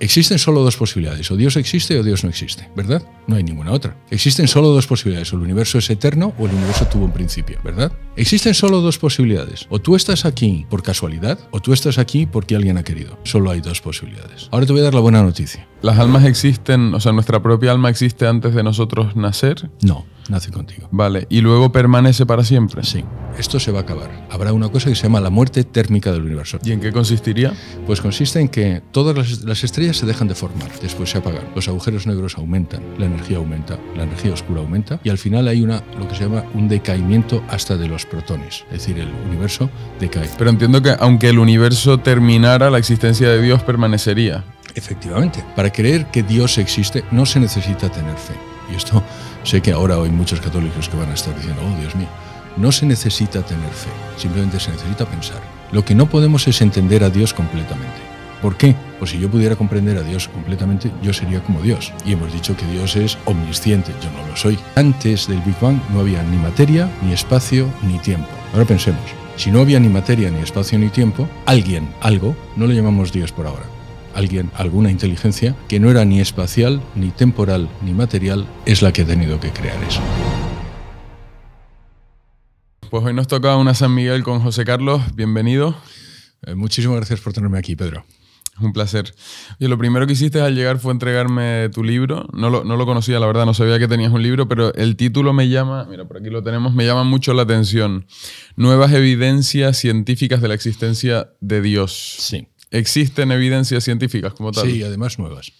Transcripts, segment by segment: Existen solo dos posibilidades, o Dios existe o Dios no existe, ¿verdad? No hay ninguna otra. Existen solo dos posibilidades, o el universo es eterno o el universo tuvo un principio, ¿verdad? Existen solo dos posibilidades, o tú estás aquí por casualidad o tú estás aquí porque alguien ha querido. Solo hay dos posibilidades. Ahora te voy a dar la buena noticia. ¿Las almas existen, o sea, nuestra propia alma existe antes de nosotros nacer? No. Nace contigo. Vale, ¿y luego permanece para siempre? Sí. Esto se va a acabar. Habrá una cosa que se llama la muerte térmica del universo. ¿Y en qué consistiría? Pues consiste en que todas las estrellas se dejan de formar, después se apagan, los agujeros negros aumentan, la energía aumenta, la energía oscura aumenta, y al final hay lo que se llama un decaimiento hasta de los protones, es decir, el universo decae. Pero entiendo que aunque el universo terminara, la existencia de Dios permanecería. Efectivamente. Para creer que Dios existe no se necesita tener fe. Y esto sé que ahora hay muchos católicos que van a estar diciendo, oh Dios mío, no se necesita tener fe, simplemente se necesita pensar. Lo que no podemos es entender a Dios completamente. ¿Por qué? Pues si yo pudiera comprender a Dios completamente, yo sería como Dios. Y hemos dicho que Dios es omnisciente, yo no lo soy. Antes del Big Bang no había ni materia, ni espacio, ni tiempo. Ahora pensemos, si no había ni materia, ni espacio, ni tiempo, alguien, algo, no le llamamos Dios por ahora. Alguien, alguna inteligencia, que no era ni espacial, ni temporal, ni material, es la que ha tenido que crear eso. Pues hoy nos toca una San Miguel con José Carlos. Bienvenido. Muchísimas gracias por tenerme aquí, Pedro. Un placer. Oye, lo primero que hiciste al llegar fue entregarme tu libro. No lo conocía, la verdad, no sabía que tenías un libro, pero el título me llama, mira, por aquí lo tenemos, me llama mucho la atención. Nuevas evidencias científicas de la existencia de Dios. Sí. Existen evidencias científicas como tal. Sí, además nuevas.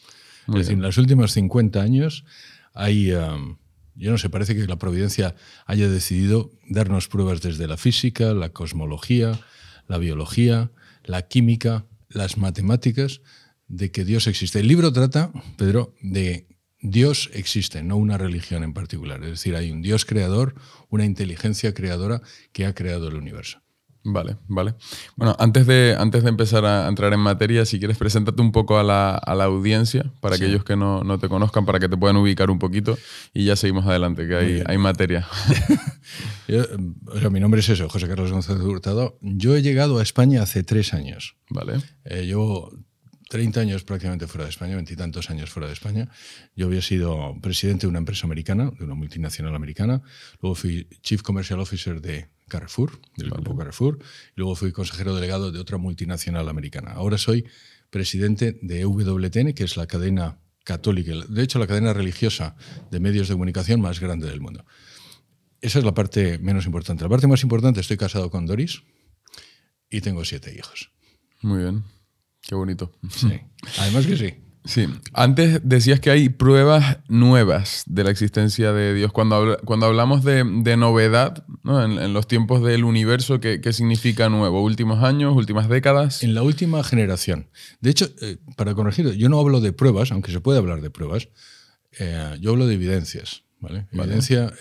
Muy es decir, bien. En los últimos 50 años hay, yo no sé, parece que la providencia haya decidido darnos pruebas desde la física, la cosmología, la biología, la química, las matemáticas, de que Dios existe. El libro trata, Pedro, de Dios existe, no una religión en particular. Es decir, hay un Dios creador, una inteligencia creadora que ha creado el universo. Vale, vale. Bueno, antes de empezar a entrar en materia, si quieres, preséntate un poco a la audiencia, para sí. Aquellos que no te conozcan, para que te puedan ubicar un poquito, y ya seguimos adelante, que hay materia. Mi nombre es eso, José Carlos González Hurtado. Yo he llegado a España hace 3 años. Vale. Llevo 30 años prácticamente fuera de España, 20 y tantos años fuera de España. Yo había sido presidente de una empresa americana, de una multinacional americana. Luego fui Chief Commercial Officer de Carrefour, del grupo Carrefour. Y luego fui consejero delegado de otra multinacional americana. Ahora soy presidente de EWTN, que es la cadena católica, de hecho la cadena religiosa de medios de comunicación más grande del mundo. Esa es la parte menos importante. La parte más importante, estoy casado con Doris y tengo 7 hijos. Muy bien. Qué bonito. Sí. Además que sí. Sí. Antes decías que hay pruebas nuevas de la existencia de Dios. Cuando hablamos de novedad, ¿no? en los tiempos del universo, ¿qué significa nuevo? ¿Últimos años? ¿Últimas décadas? En la última generación. De hecho, para corregir, yo no hablo de pruebas, aunque se puede hablar de pruebas. Yo hablo de evidencias. ¿Vale? Evidencia,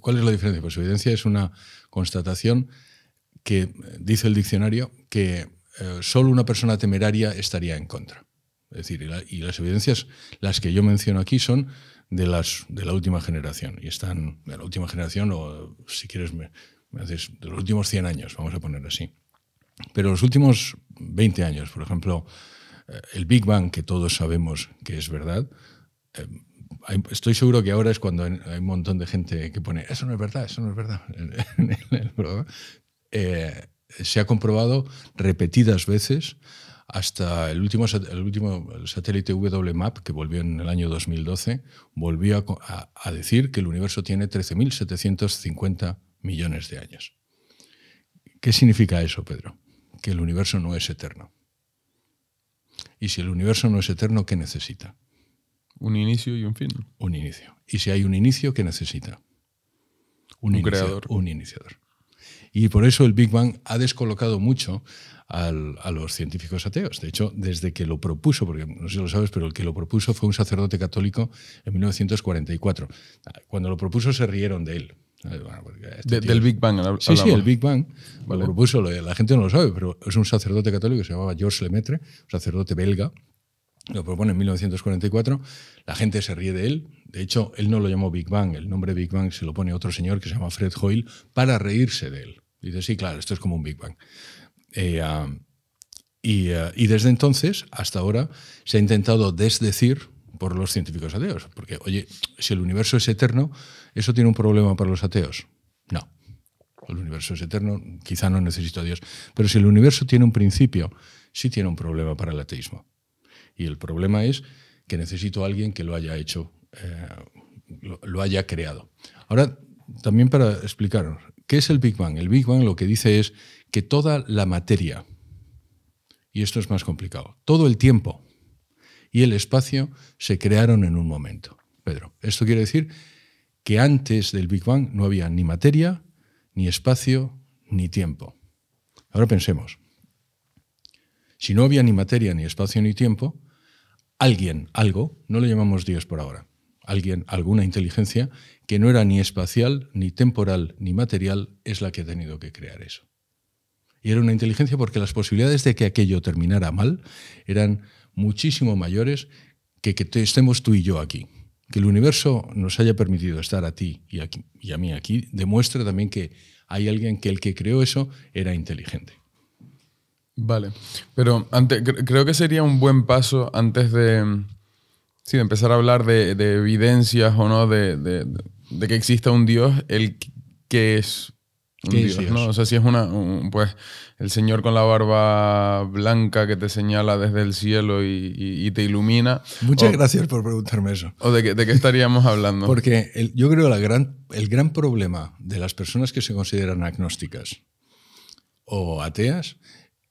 ¿cuál es la diferencia? Pues evidencia es una constatación que dice el diccionario que solo una persona temeraria estaría en contra. Es decir, y las evidencias, las que yo menciono aquí, son de la última generación. Y están de la última generación, o si quieres, me haces de los últimos 100 años, vamos a poner así. Pero los últimos 20 años, por ejemplo, el Big Bang, que todos sabemos que es verdad, estoy seguro que ahora es cuando hay un montón de gente que pone «eso no es verdad, eso no es verdad» en el programa. Se ha comprobado repetidas veces hasta el último satélite WMAP, que volvió en el año 2012, volvió a decir que el universo tiene 13.750 millones de años. ¿Qué significa eso, Pedro? Que el universo no es eterno. Y si el universo no es eterno, ¿qué necesita? Un inicio y un fin. Un inicio. Y si hay un inicio, ¿qué necesita? Un creador. Un iniciador. Y por eso el Big Bang ha descolocado mucho a los científicos ateos. De hecho, desde que lo propuso, porque no sé si lo sabes, pero el que lo propuso fue un sacerdote católico en 1944. Cuando lo propuso se rieron de él. Bueno, este del Big Bang. Sí, sí, el Big Bang. Vale. Lo propuso, la gente no lo sabe, pero es un sacerdote católico que se llamaba Georges Lemaître, un sacerdote belga. Lo propone en 1944, la gente se ríe de él. De hecho, él no lo llamó Big Bang, el nombre Big Bang se lo pone otro señor que se llama Fred Hoyle para reírse de él. Dice, sí, claro, esto es como un Big Bang. Y desde entonces, hasta ahora, se ha intentado desdecir por los científicos ateos. Porque, oye, si el universo es eterno, ¿eso tiene un problema para los ateos? No. El universo es eterno, quizá no necesito a Dios. Pero si el universo tiene un principio, sí tiene un problema para el ateísmo. Y el problema es que necesito a alguien que lo haya hecho, lo haya creado. Ahora, también para explicaros, ¿qué es el Big Bang? El Big Bang lo que dice es que toda la materia, y esto es más complicado, todo el tiempo y el espacio se crearon en un momento. Pedro, esto quiere decir que antes del Big Bang no había ni materia, ni espacio, ni tiempo. Ahora pensemos, si no había ni materia, ni espacio, ni tiempo, alguien, algo, no le llamamos Dios por ahora, alguien, alguna inteligencia que no era ni espacial, ni temporal, ni material, es la que ha tenido que crear eso. Y era una inteligencia porque las posibilidades de que aquello terminara mal eran muchísimo mayores que estemos tú y yo aquí. Que el universo nos haya permitido estar a ti y a mí aquí demuestra también que hay alguien que el que creó eso era inteligente. Vale, pero antes, creo que sería un buen paso antes de, sí, de empezar a hablar de evidencias o no de que exista un Dios, el que es... Dios, ¿no? O sea, si es pues el señor con la barba blanca que te señala desde el cielo y te ilumina. Muchas gracias por preguntarme eso. ¿O de qué estaríamos hablando? Porque yo creo que el gran problema de las personas que se consideran agnósticas o ateas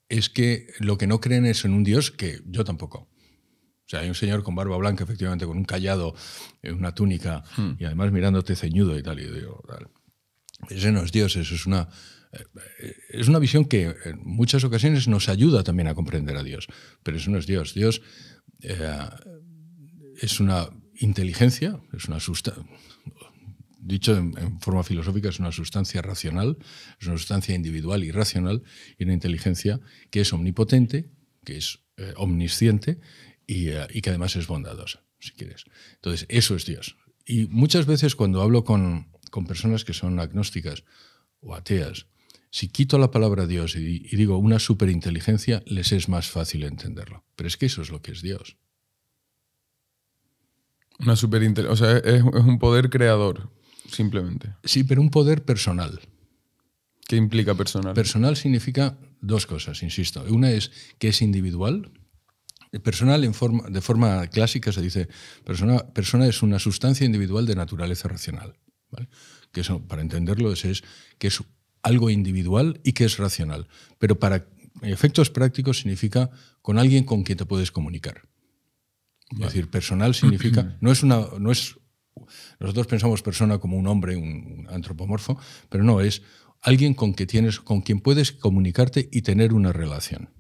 es que lo que no creen es en un Dios, que yo tampoco. O sea, hay un señor con barba blanca, efectivamente, con un cayado, una túnica y además mirándote ceñudo y tal, y digo, tal. Ese no es Dios, eso es una visión que en muchas ocasiones nos ayuda también a comprender a Dios, pero eso no es Dios. Dios es una inteligencia, es una sustancia, dicho en forma filosófica, es una sustancia racional, es una sustancia individual y racional, y una inteligencia que es omnipotente, que es omnisciente y que además es bondadosa, si quieres. Entonces, eso es Dios. Y muchas veces cuando hablo con personas que son agnósticas o ateas, si quito la palabra Dios y digo una superinteligencia, les es más fácil entenderlo. Pero es que eso es lo que es Dios. Una superinteligencia, o sea, es un poder creador, simplemente. Sí, pero un poder personal. ¿Qué implica personal? Personal significa dos cosas, insisto. Una es que es individual. Personal, de forma clásica, se dice persona es una sustancia individual de naturaleza racional. ¿Vale? Que eso, para entenderlo, es que es algo individual y que es racional. Pero para efectos prácticos significa con alguien con quien te puedes comunicar. Vale. Es decir, personal significa... nosotros pensamos persona como un hombre, un antropomorfo, pero no, es alguien con quien puedes comunicarte y tener una relación.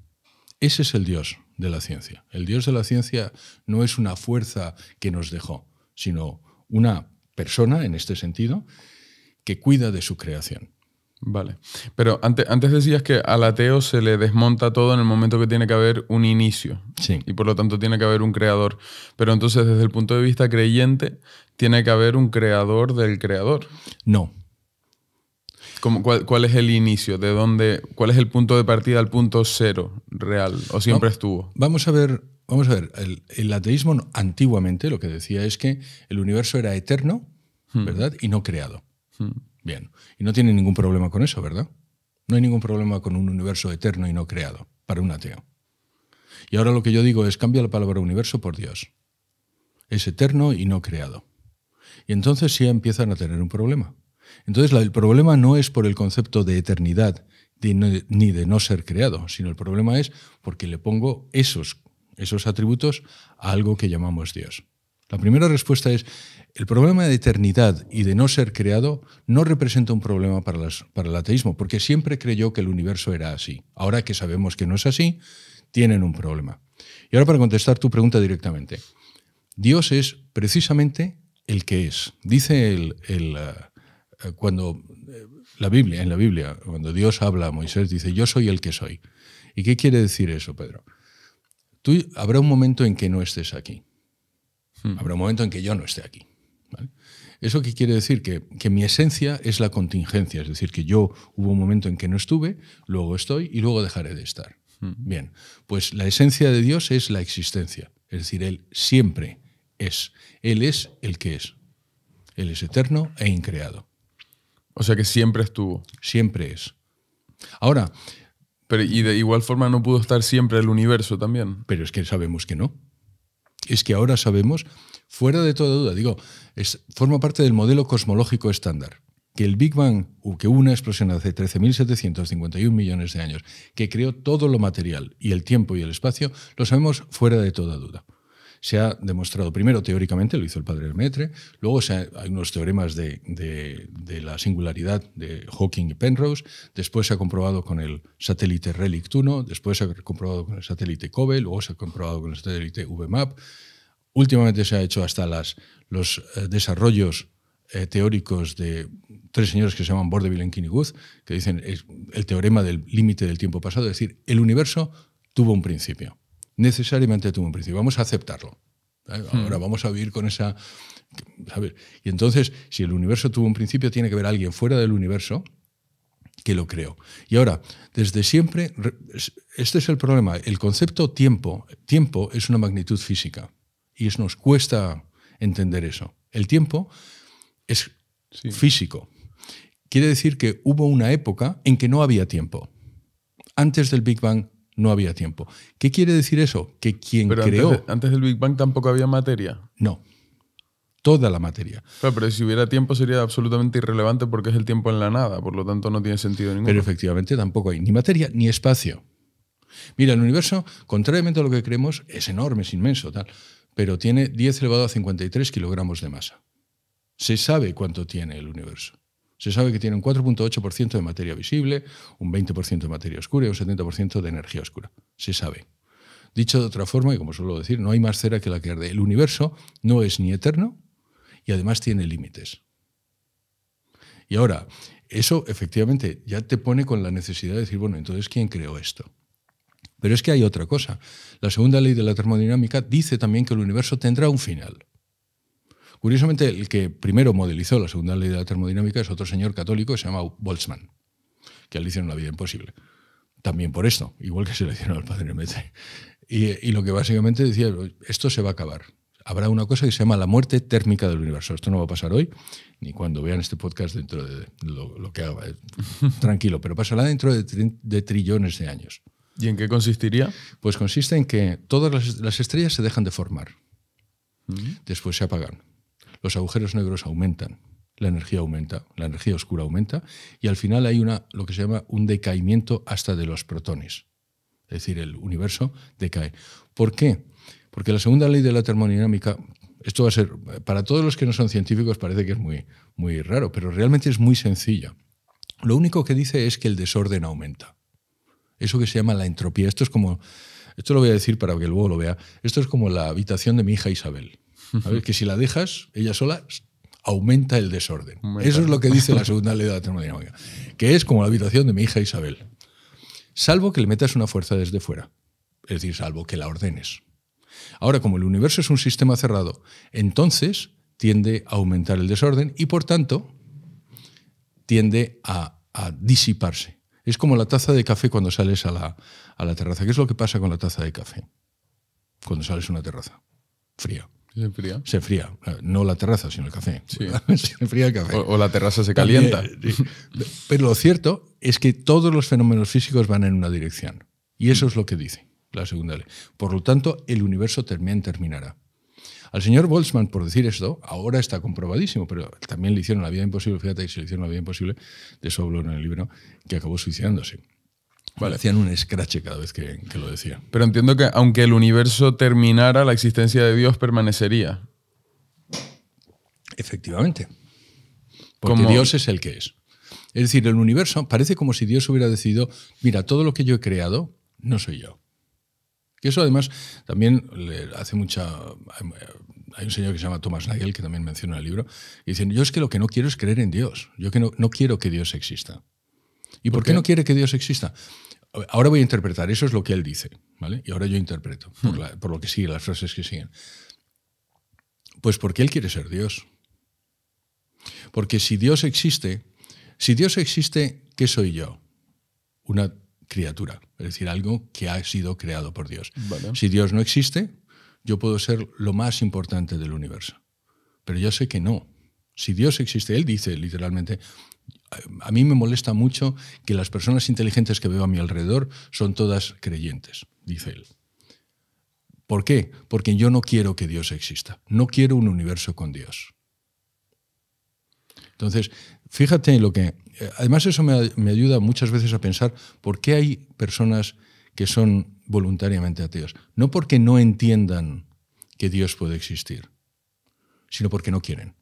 Ese es el Dios de la ciencia. El Dios de la ciencia no es una fuerza que nos dejó, sino una persona, en este sentido, que cuida de su creación. Vale. Pero antes decías que al ateo se le desmonta todo en el momento que tiene que haber un inicio. Sí. Y por lo tanto tiene que haber un creador. Pero entonces, desde el punto de vista creyente, tiene que haber un creador del creador. No. ¿Cuál es el inicio? ¿De dónde? ¿Cuál es el punto de partida al punto cero real? ¿O siempre estuvo? Vamos a ver, el ateísmo antiguamente lo que decía es que el universo era eterno, ¿verdad? Y no creado. Bien. Y no tiene ningún problema con eso, ¿verdad? No hay ningún problema con un universo eterno y no creado para un ateo. Y ahora lo que yo digo es cambia la palabra universo por Dios. Es eterno y no creado. Y entonces sí empiezan a tener un problema. Entonces el problema no es por el concepto de eternidad ni de no ser creado, sino el problema es porque le pongo esos atributos a algo que llamamos Dios. La primera respuesta es, el problema de eternidad y de no ser creado no representa un problema para el ateísmo, porque siempre creyó que el universo era así. Ahora que sabemos que no es así, tienen un problema. Y ahora para contestar tu pregunta directamente, Dios es precisamente el que es. Dice cuando Dios habla a Moisés, dice, yo soy el que soy. ¿Y qué quiere decir eso, Pedro? Habrá un momento en que no estés aquí. Habrá un momento en que yo no esté aquí. ¿Vale? ¿Eso qué quiere decir? Que mi esencia es la contingencia. Es decir, que yo hubo un momento en que no estuve, luego estoy y luego dejaré de estar. Bien, pues la esencia de Dios es la existencia. Es decir, Él siempre es. Él es el que es. Él es eterno e increado. O sea que siempre estuvo. Siempre es. Ahora... Pero, y de igual forma no pudo estar siempre el universo también. Pero es que sabemos que no. Es que ahora sabemos, fuera de toda duda, digo, forma parte del modelo cosmológico estándar. Que el Big Bang, que hubo una explosión hace 13.751 millones de años, que creó todo lo material y el tiempo y el espacio, lo sabemos fuera de toda duda. Se ha demostrado primero teóricamente, lo hizo el padre Lemaître, luego hay unos teoremas de la singularidad de Hawking y Penrose, después se ha comprobado con el satélite Relict 1, después se ha comprobado con el satélite COBE, luego se ha comprobado con el satélite WMAP. Últimamente se ha hecho hasta los desarrollos teóricos de tres señores que se llaman Borde, Vilenkin y Guth, que dicen es el teorema del límite del tiempo pasado, es decir, el universo tuvo un principio. Necesariamente tuvo un principio. Vamos a aceptarlo. Ahora vamos a vivir con esa... ¿sabes? Y entonces, si el universo tuvo un principio, tiene que haber alguien fuera del universo que lo creó. Y ahora, desde siempre... Este es el problema. El concepto tiempo, es una magnitud física. Y nos cuesta entender eso. El tiempo es físico. Quiere decir que hubo una época en que no había tiempo. Antes del Big Bang no había tiempo. ¿Qué quiere decir eso? Que quien creó... Antes del Big Bang tampoco había materia. No. Toda la materia. Claro, pero si hubiera tiempo sería absolutamente irrelevante porque es el tiempo en la nada. Por lo tanto, no tiene sentido ninguno. Pero efectivamente tampoco hay ni materia ni espacio. Mira, el universo, contrariamente a lo que creemos, es enorme, es inmenso, tal, pero tiene 10⁵ kilogramos de masa. Se sabe cuánto tiene el universo. Se sabe que tiene un 4.8% de materia visible, un 20% de materia oscura y un 70% de energía oscura. Se sabe. Dicho de otra forma, y como suelo decir, no hay más cera que la que arde. El universo no es ni eterno y además tiene límites. Y ahora, eso efectivamente ya te pone con la necesidad de decir, bueno, entonces, ¿quién creó esto? Pero es que hay otra cosa. La segunda ley de la termodinámica dice también que el universo tendrá un final. Curiosamente, el que primero modelizó la segunda ley de la termodinámica es otro señor católico que se llama Boltzmann, que le hicieron la vida imposible. También por esto, igual que se le hicieron al padre Lemaître. Y lo que básicamente decía, esto se va a acabar. Habrá una cosa que se llama la muerte térmica del universo. Esto no va a pasar hoy, ni cuando vean este podcast dentro de lo que haga. Tranquilo, pero pasará dentro de trillones de años. ¿Y en qué consistiría? Pues consiste en que todas las estrellas se dejan de formar. Después se apagan. Los agujeros negros aumentan, la energía aumenta, la energía oscura aumenta y al final hay lo que se llama un decaimiento hasta de los protones. Es decir, el universo decae. ¿Por qué? Porque la segunda ley de la termodinámica, esto va a ser, para todos los que no son científicos parece que es muy, muy raro, pero realmente es muy sencilla. Lo único que dice es que el desorden aumenta. Eso que se llama la entropía. Esto es como, esto lo voy a decir para que luego lo vea, esto es como la habitación de mi hija Isabel. ¿Sabes? Que si la dejas, ella sola, aumenta el desorden. Eso es lo que dice la segunda ley de la termodinámica, que es como la habitación de mi hija Isabel. Salvo que le metas una fuerza desde fuera. Es decir, salvo que la ordenes. Ahora, como el universo es un sistema cerrado, entonces tiende a aumentar el desorden y, por tanto, tiende a disiparse. Es como la taza de café cuando sales a la terraza. ¿Qué es lo que pasa con la taza de café? Cuando sales a una terraza fría. ¿Se enfría? Se enfría. No la terraza, sino el café. Sí. Se enfría el café. O la terraza se calienta. Pero lo cierto es que todos los fenómenos físicos van en una dirección. Y eso es lo que dice la segunda ley. Por lo tanto, el universo también terminará. Al señor Boltzmann, por decir esto, ahora está comprobadísimo, pero también le hicieron la vida imposible. Fíjate que se le hicieron la vida imposible. De eso habló en el libro, que acabó suicidándose. Vale. Hacían un escrache cada vez que lo decía. Pero entiendo que aunque el universo terminara, la existencia de Dios permanecería. Efectivamente. Porque Dios es el que es. Es decir, el universo parece como si Dios hubiera decidido, mira, todo lo que yo he creado no soy yo. Que eso además también le hace mucha... Hay un señor que se llama Thomas Nagel, que también menciona el libro, y dicen, yo es que lo que no quiero es creer en Dios. Yo que no quiero que Dios exista. ¿Y por qué no quiere que Dios exista? Ahora voy a interpretar, eso es lo que él dice, ¿vale? Y ahora yo interpreto por lo que sigue, las frases que siguen. Pues porque él quiere ser Dios. Porque si Dios existe, ¿qué soy yo? Una criatura, es decir, algo que ha sido creado por Dios. Vale. Si Dios no existe, yo puedo ser lo más importante del universo, pero yo sé que no. Si Dios existe, él dice literalmente, a mí me molesta mucho que las personas inteligentes que veo a mi alrededor son todas creyentes, dice él. ¿Por qué? Porque yo no quiero que Dios exista. No quiero un universo con Dios. Entonces, fíjate en lo que... Además, eso me ayuda muchas veces a pensar por qué hay personas que son voluntariamente ateos. No porque no entiendan que Dios puede existir, sino porque no quieren.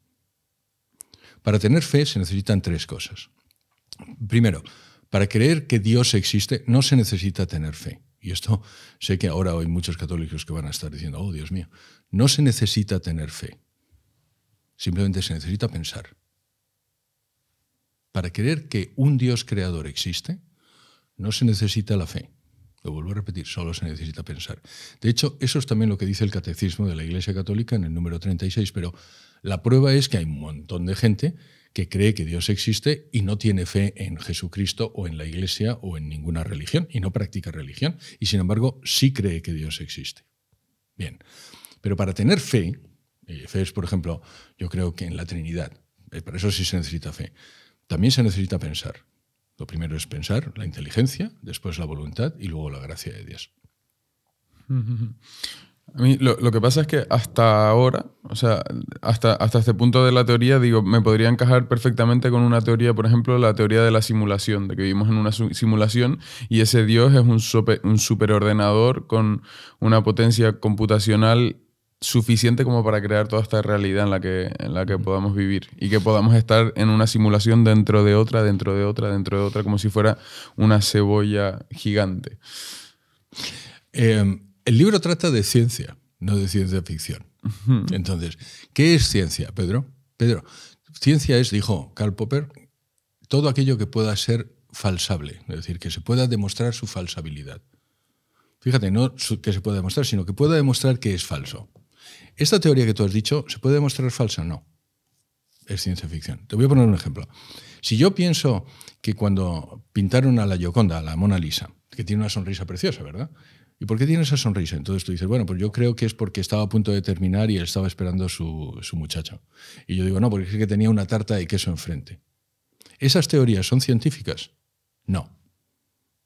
Para tener fe se necesitan tres cosas. Primero, para creer que Dios existe no se necesita tener fe. Y esto sé que ahora hay muchos católicos que van a estar diciendo, oh, Dios mío, no se necesita tener fe. Simplemente se necesita pensar. Para creer que un Dios creador existe, no se necesita la fe. Lo vuelvo a repetir, solo se necesita pensar. De hecho, eso es también lo que dice el Catecismo de la Iglesia Católica en el número 36, pero la prueba es que hay un montón de gente que cree que Dios existe y no tiene fe en Jesucristo o en la Iglesia o en ninguna religión y no practica religión y, sin embargo, sí cree que Dios existe. Bien, pero para tener fe, fe es, por ejemplo, yo creo que en la Trinidad, para eso sí se necesita fe, también se necesita pensar. Lo primero es pensar, la inteligencia, después la voluntad y luego la gracia de Dios. A mí lo que pasa es que hasta ahora, o sea, hasta este punto de la teoría, digo, me podría encajar perfectamente con una teoría, por ejemplo, la teoría de la simulación, de que vivimos en una simulación y ese Dios es un superordenador con una potencia computacional suficiente como para crear toda esta realidad en la que podamos vivir y que podamos estar en una simulación dentro de otra, dentro de otra, dentro de otra, como si fuera una cebolla gigante. El libro trata de ciencia, no de ciencia ficción. Entonces, ¿qué es ciencia, Pedro? Pedro, ciencia es, dijo Karl Popper, todo aquello que pueda ser falsable, es decir, que se pueda demostrar su falsabilidad. Fíjate, no que se pueda demostrar, sino que pueda demostrar que es falso. Esta teoría que tú has dicho, ¿se puede demostrar falsa? No. Es ciencia ficción. Te voy a poner un ejemplo. Si yo pienso que cuando pintaron a la Gioconda, a la Mona Lisa, que tiene una sonrisa preciosa, ¿verdad?, ¿y por qué tiene esa sonrisa? Entonces tú dices, bueno, pues yo creo que es porque estaba a punto de terminar y él estaba esperando a su muchacho. Y yo digo, no, porque es que tenía una tarta de queso enfrente. ¿Esas teorías son científicas? No,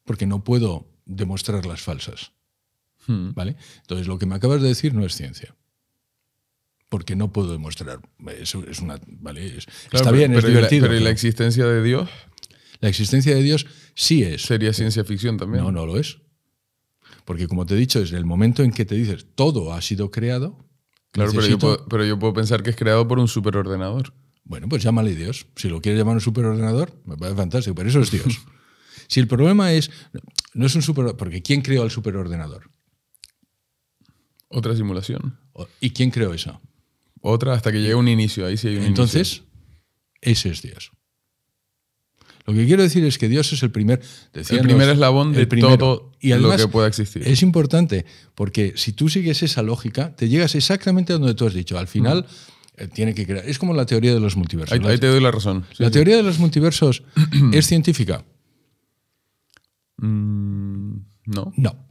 porque no puedo demostrar las falsas. ¿Vale? Entonces lo que me acabas de decir no es ciencia, porque no puedo demostrar. Eso es una, ¿vale? Claro, está bien, es divertido. ¿Pero y la existencia de Dios? La existencia de Dios sí es. ¿Sería ciencia ficción también? No, no lo es. Porque, como te he dicho, desde el momento en que te dices todo ha sido creado... Claro, pero yo puedo pensar que es creado por un superordenador. Bueno, pues llámale Dios. Si lo quieres llamar un superordenador, me parece fantástico, pero eso es Dios. Si el problema es... No es un superordenador, porque ¿quién creó al superordenador? Otra simulación. ¿Y quién creó eso? Otra, hasta que llega un inicio. Ahí sí hay un inicio. Ese es Dios. Lo que quiero decir es que Dios es el primer eslabón de todo lo que pueda existir. Es importante, porque si tú sigues esa lógica, te llegas exactamente a donde tú has dicho. Al final, tiene que crear. Es como la teoría de los multiversos. Ahí te doy la razón. Sí, la teoría de los multiversos es científica. No. No.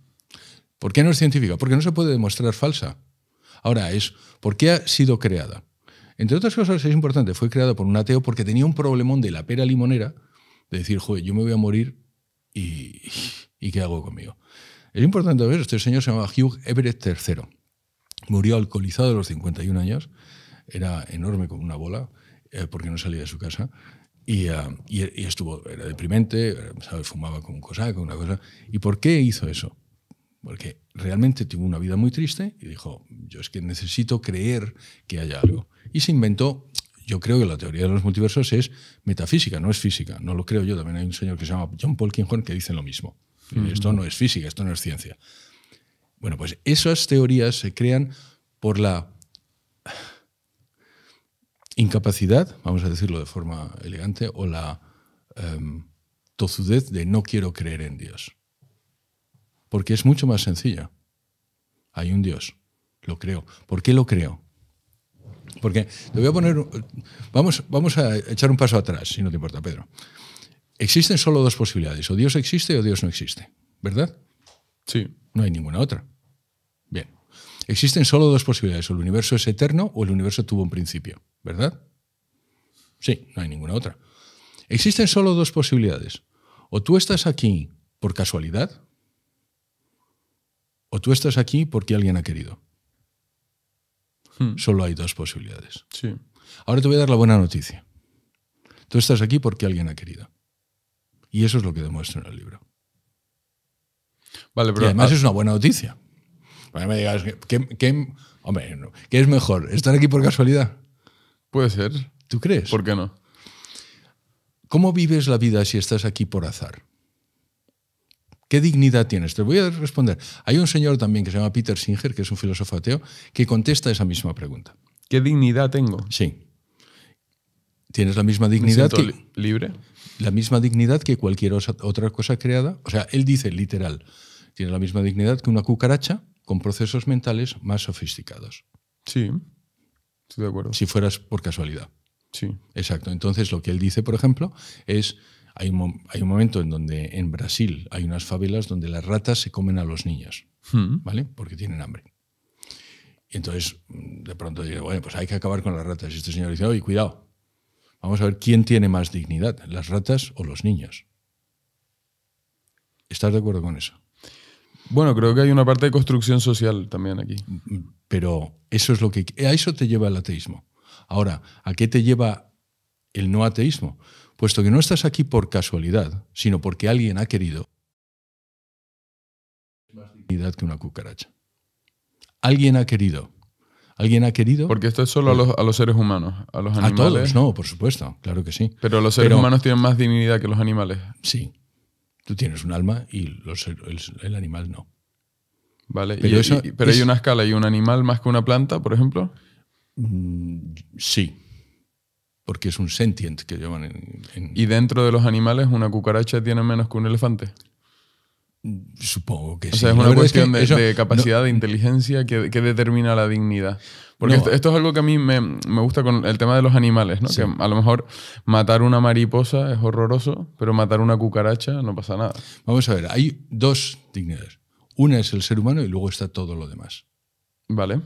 ¿Por qué no es científica? Porque no se puede demostrar falsa. Ahora es, ¿por qué ha sido creada? Entre otras cosas, es importante, fue creada por un ateo porque tenía un problemón de la pera limonera. De decir, joder, yo me voy a morir y ¿qué hago conmigo? Es importante ver, este señor se llamaba Hugh Everett III. Murió alcoholizado a los 51 años, era enorme como una bola, porque no salía de su casa, y estuvo, era deprimente, ¿sabes? Fumaba como un cosaco, una cosa. ¿Y por qué hizo eso? Porque realmente tuvo una vida muy triste y dijo, yo es que necesito creer que haya algo. Y se inventó... Yo creo que la teoría de los multiversos es metafísica, no es física. No lo creo yo. También hay un señor que se llama John Paul Kinghorn que dice lo mismo. Esto no es física, esto no es ciencia. Bueno, pues esas teorías se crean por la incapacidad, vamos a decirlo de forma elegante, o la tozudez de no quiero creer en Dios. Porque es mucho más sencilla. Hay un Dios, lo creo. ¿Por qué lo creo? Porque te voy a poner... Vamos a echar un paso atrás, si no te importa, Pedro. existen solo dos posibilidades, o Dios existe o Dios no existe, ¿verdad? Sí. No hay ninguna otra. Bien. Existen solo dos posibilidades, o el universo es eterno o el universo tuvo un principio, ¿verdad? Sí, no hay ninguna otra. Existen solo dos posibilidades, o tú estás aquí por casualidad o tú estás aquí porque alguien ha querido. Solo hay dos posibilidades. Sí. Ahora te voy a dar la buena noticia. Tú estás aquí porque alguien ha querido. Y eso es lo que demuestra en el libro. Vale, pero y además es una buena noticia. Bueno, me digas, hombre, no. ¿Qué es mejor? ¿Estar aquí por casualidad? Puede ser. ¿Tú crees? ¿Por qué no? ¿Cómo vives la vida si estás aquí por azar? ¿Qué dignidad tienes? Te voy a responder. Hay un señor también que se llama Peter Singer, que es un filósofo ateo, que contesta esa misma pregunta. ¿Qué dignidad tengo? Sí. ¿Tienes la misma dignidad que libre? La misma dignidad que cualquier otra cosa creada. O sea, él dice, literal, tienes la misma dignidad que una cucaracha con procesos mentales más sofisticados. Sí, estoy de acuerdo. Si fueras por casualidad. Sí. Exacto. Entonces, lo que él dice, por ejemplo, es... Hay un momento en donde en Brasil hay unas favelas donde las ratas se comen a los niños, ¿vale? Porque tienen hambre. Y entonces, de pronto digo, bueno, pues hay que acabar con las ratas. Y este señor dice, oye, cuidado, vamos a ver quién tiene más dignidad, las ratas o los niños. ¿Estás de acuerdo con eso? Bueno, creo que hay una parte de construcción social también aquí. Pero eso es lo que... A eso te lleva el ateísmo. Ahora, ¿a qué te lleva el no ateísmo? Puesto que no estás aquí por casualidad, sino porque alguien ha querido, más dignidad que una cucaracha. Alguien ha querido. Alguien ha querido... Porque esto es solo a los seres humanos, a los animales. A todos, no, por supuesto, claro que sí. Pero los seres humanos tienen más dignidad que los animales. Sí. Tú tienes un alma y el animal no. Vale, pero, ¿hay una escala y un animal más que una planta, por ejemplo? Sí. Porque es un sentient que llaman en... ¿Y dentro de los animales una cucaracha tiene menos que un elefante? Supongo que sí. O sea, es una cuestión de capacidad, de inteligencia que determina la dignidad. Porque esto es algo que a mí me gusta con el tema de los animales, ¿no? Sí. Que a lo mejor matar una mariposa es horroroso, pero matar una cucaracha no pasa nada. Vamos a ver, hay dos dignidades. Una es el ser humano y luego está todo lo demás. Vale.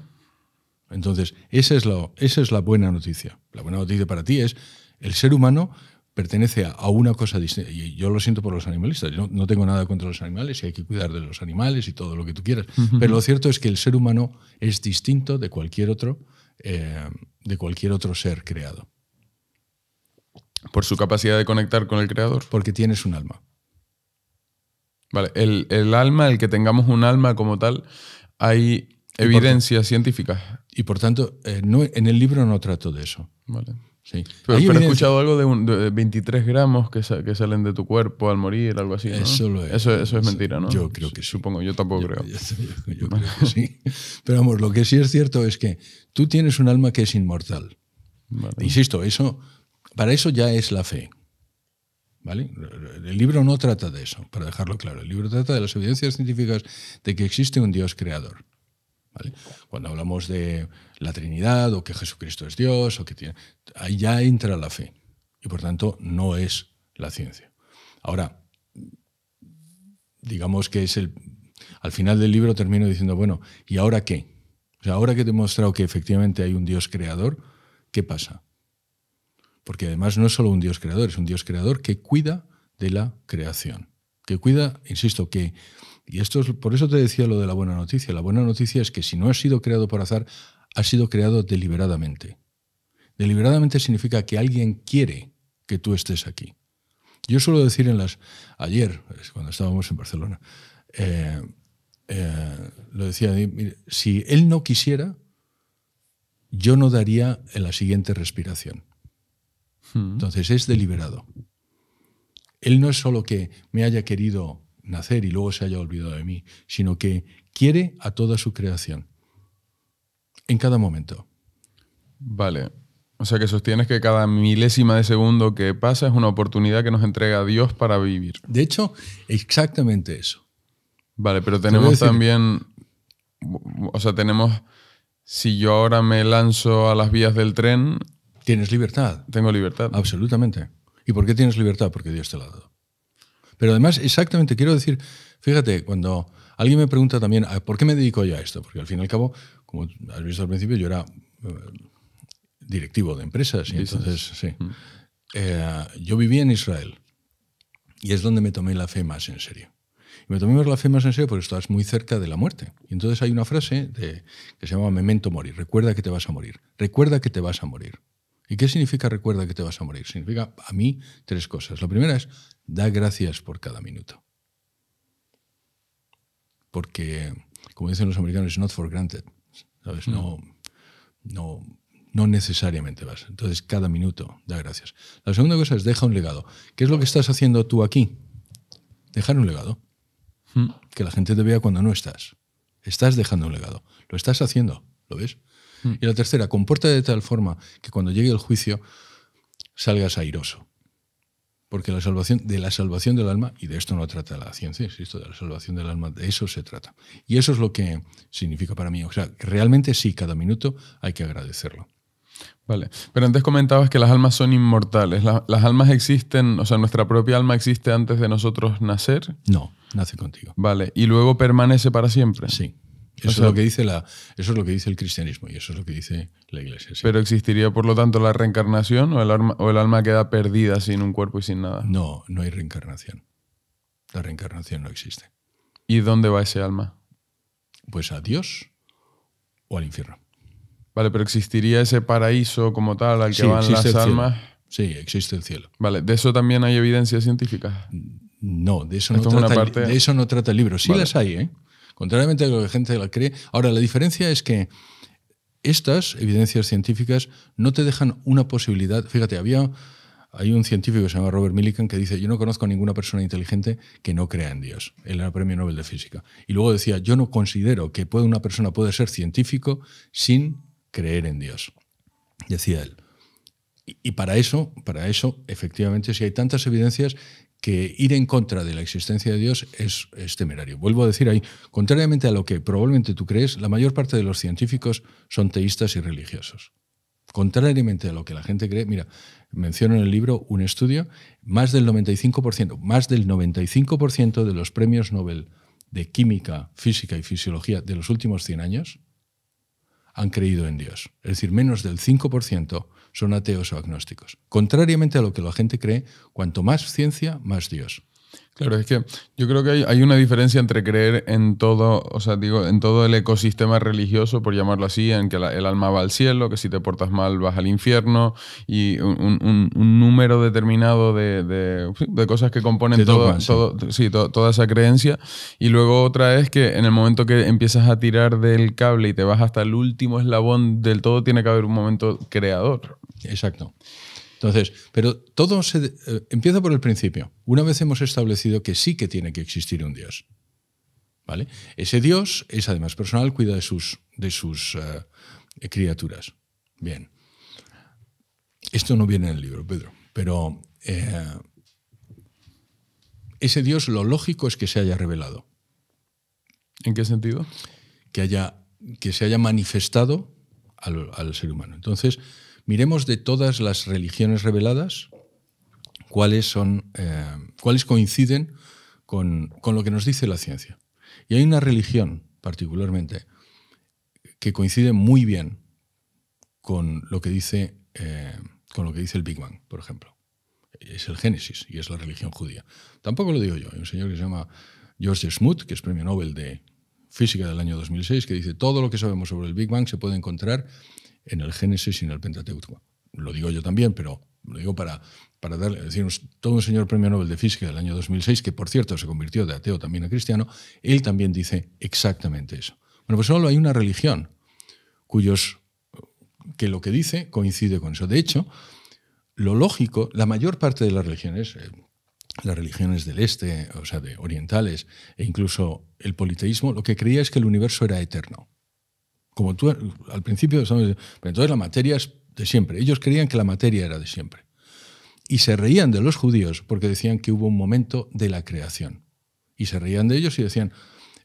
Entonces, esa es la buena noticia. La buena noticia para ti es el ser humano pertenece a una cosa distinta. Y yo lo siento por los animalistas. Yo no tengo nada contra los animales y hay que cuidar de los animales y todo lo que tú quieras. Pero lo cierto es que el ser humano es distinto de cualquier otro ser creado. ¿Por su capacidad de conectar con el creador? Porque tienes un alma. Vale. El alma, el que tengamos un alma como tal, hay... Evidencias científicas. Y por tanto, en el libro no trato de eso. Vale. Sí. Pero he escuchado algo de 23 gramos que salen de tu cuerpo al morir, algo así, ¿no? Eso es mentira, ¿no? Yo creo que sí. Supongo, yo tampoco creo. Yo creo que sí. Pero vamos, lo que sí es cierto es que tú tienes un alma que es inmortal. Vale. Insisto, para eso ya es la fe. ¿Vale? El libro no trata de eso, para dejarlo claro. El libro trata de las evidencias científicas de que existe un Dios creador. ¿Vale? Cuando hablamos de la Trinidad o que Jesucristo es Dios, o que tiene, ahí ya entra la fe y por tanto no es la ciencia. Ahora, digamos que al final del libro termino diciendo, bueno, ¿y ahora qué? O sea, ahora que te he mostrado que efectivamente hay un Dios creador, ¿qué pasa? Porque además no es solo un Dios creador, es un Dios creador que cuida de la creación, que cuida, insisto, que... Y por eso te decía lo de la buena noticia. La buena noticia es que si no has sido creado por azar, has sido creado deliberadamente. Deliberadamente significa que alguien quiere que tú estés aquí. Yo suelo decir ayer, cuando estábamos en Barcelona, lo decía, mire, si él no quisiera, yo no daría la siguiente respiración. Entonces es deliberado. Él no es solo que me haya querido nacer y luego se haya olvidado de mí, sino que quiere a toda su creación. En cada momento. Vale. O sea que sostienes que cada milésima de segundo que pasa es una oportunidad que nos entrega Dios para vivir. De hecho, exactamente eso. Vale, pero tenemos también... O sea, tenemos... Si yo ahora me lanzo a las vías del tren... Tienes libertad. Tengo libertad. Absolutamente. ¿Y por qué tienes libertad? Porque Dios te la ha dado. Pero además, exactamente, quiero decir, fíjate, cuando alguien me pregunta también, ¿por qué me dedico yo a esto? Porque al fin y al cabo, como has visto al principio, yo era directivo de empresas. Y entonces, sí. Yo vivía en Israel y es donde me tomé la fe más en serio. Y me tomé la fe más en serio porque estás muy cerca de la muerte. Y entonces hay una frase que se llama memento mori, recuerda que te vas a morir, recuerda que te vas a morir. ¿Y qué significa recuerda que te vas a morir? Significa, a mí, tres cosas. La primera es, da gracias por cada minuto. Porque, como dicen los americanos, not for granted. ¿Sabes? No necesariamente vas. Entonces, cada minuto, da gracias. La segunda cosa es, deja un legado. ¿Qué es lo que estás haciendo tú aquí? Dejar un legado. Que la gente te vea cuando no estás. Estás dejando un legado. Lo estás haciendo. ¿Lo ves? Y la tercera, compórtate de tal forma que cuando llegue el juicio salgas airoso. Porque la salvación del alma, y de esto no trata la ciencia, insisto, de la salvación del alma, de eso se trata. Y eso es lo que significa para mí. O sea, realmente sí, cada minuto hay que agradecerlo. Vale, pero antes comentabas que las almas son inmortales. ¿Las almas existen, o sea, nuestra propia alma existe antes de nosotros nacer? No, nace contigo. Vale, ¿y luego permanece para siempre? Sí. Eso, o sea, es lo que dice eso es lo que dice el cristianismo y eso es lo que dice la Iglesia. ¿Sí? ¿Pero existiría, por lo tanto, la reencarnación o el alma queda perdida sin un cuerpo y sin nada? No, no hay reencarnación. La reencarnación no existe. ¿Y dónde va ese alma? Pues a Dios o al infierno. Vale, pero ¿existiría ese paraíso como tal al que van las almas? Sí, existe el cielo. Vale, ¿de eso también hay evidencia científica? No, de eso no trata el libro. Sí, vale. Las hay, ¿eh? Contrariamente a lo que la gente la cree. Ahora, la diferencia es que estas evidencias científicas no te dejan una posibilidad. Fíjate, hay un científico que se llama Robert Millikan que dice, yo no conozco a ninguna persona inteligente que no crea en Dios. Él era premio Nobel de Física. Y luego decía, yo no considero que una persona pueda ser científico sin creer en Dios. Decía él. Y para eso, efectivamente, si hay tantas evidencias, que ir en contra de la existencia de Dios es temerario. Vuelvo a decir ahí, contrariamente a lo que probablemente tú crees, la mayor parte de los científicos son teístas y religiosos. Contrariamente a lo que la gente cree, mira, menciono en el libro un estudio, más del 95% de los premios Nobel de Química, Física y Fisiología de los últimos 100 años han creído en Dios. Es decir, menos del 5% son ateos o agnósticos. Contrariamente a lo que la gente cree, cuanto más ciencia, más Dios. Claro, es que yo creo que hay una diferencia entre creer en todo, o sea, digo, en todo el ecosistema religioso, por llamarlo así, en que el alma va al cielo, que si te portas mal vas al infierno, y un número determinado de cosas que componen toda esa creencia. Y luego otra es que en el momento que empiezas a tirar del cable y te vas hasta el último eslabón del todo, tiene que haber un momento creador. Exacto. Entonces, pero todo empieza por el principio. Una vez hemos establecido que sí que tiene que existir un Dios, ¿vale? Ese Dios es además personal, cuida de sus criaturas. Bien. Esto no viene en el libro, Pedro, pero ese Dios, lo lógico es que se haya revelado. ¿En qué sentido? Que se haya manifestado al ser humano. Entonces, miremos de todas las religiones reveladas cuáles coinciden con lo que nos dice la ciencia. Y hay una religión, particularmente, que coincide muy bien con lo que dice el Big Bang, por ejemplo. Es el Génesis y es la religión judía. Tampoco lo digo yo. Hay un señor que se llama Georges Lemaître, que es premio Nobel de Física del año 2006, que dice todo lo que sabemos sobre el Big Bang se puede encontrar en el Génesis y en el Pentateuco. Lo digo yo también, pero lo digo para darle, decir, todo un señor premio Nobel de Física del año 2006, que por cierto se convirtió de ateo también a cristiano, él también dice exactamente eso. Bueno, pues solo hay una religión que lo que dice coincide con eso. De hecho, lo lógico, la mayor parte de las religiones del este, o sea, de orientales, e incluso el politeísmo, lo que creía es que el universo era eterno. Como tú al principio, pero entonces la materia es de siempre. Ellos creían que la materia era de siempre. Y se reían de los judíos porque decían que hubo un momento de la creación. Y se reían de ellos y decían,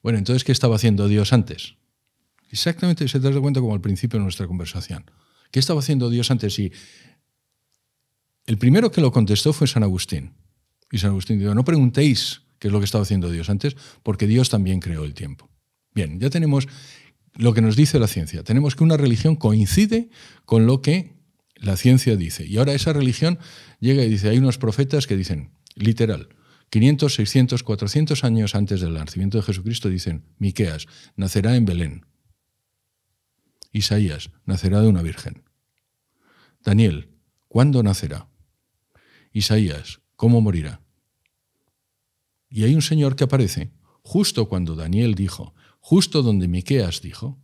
bueno, entonces, ¿qué estaba haciendo Dios antes? Exactamente, se te da cuenta como al principio de nuestra conversación. ¿Qué estaba haciendo Dios antes? Y El primero que lo contestó fue San Agustín. Y San Agustín dijo, no preguntéis qué es lo que estaba haciendo Dios antes, porque Dios también creó el tiempo. Bien, ya tenemos lo que nos dice la ciencia. Tenemos que una religión coincide con lo que la ciencia dice. Y ahora esa religión llega y dice, hay unos profetas que dicen, literal, 500, 600, 400 años antes del nacimiento de Jesucristo, dicen, Miqueas nacerá en Belén. Isaías nacerá de una virgen. Daniel, ¿cuándo nacerá? Isaías, ¿cómo morirá? Y hay un señor que aparece justo cuando Daniel dijo, justo donde Miqueas dijo,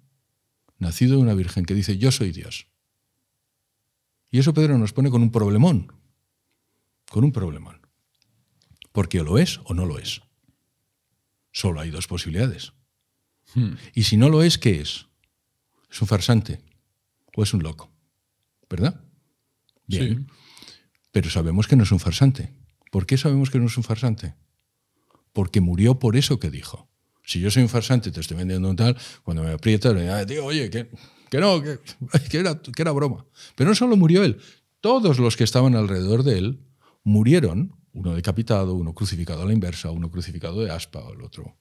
nacido de una virgen, que dice, yo soy Dios. Y eso, Pedro, nos pone con un problemón. Con un problemón. Porque o lo es o no lo es. Solo hay dos posibilidades. Y si no lo es, ¿qué es? ¿Es un farsante? ¿O es un loco? ¿Verdad? Bien. Sí. Pero sabemos que no es un farsante. ¿Por qué sabemos que no es un farsante? Porque murió por eso que dijo. Si yo soy un farsante, te estoy vendiendo un tal, cuando me aprietas, le digo, oye, que era broma. Pero no solo murió él. Todos los que estaban alrededor de él murieron. Uno decapitado, uno crucificado a la inversa, uno crucificado de aspa o el otro.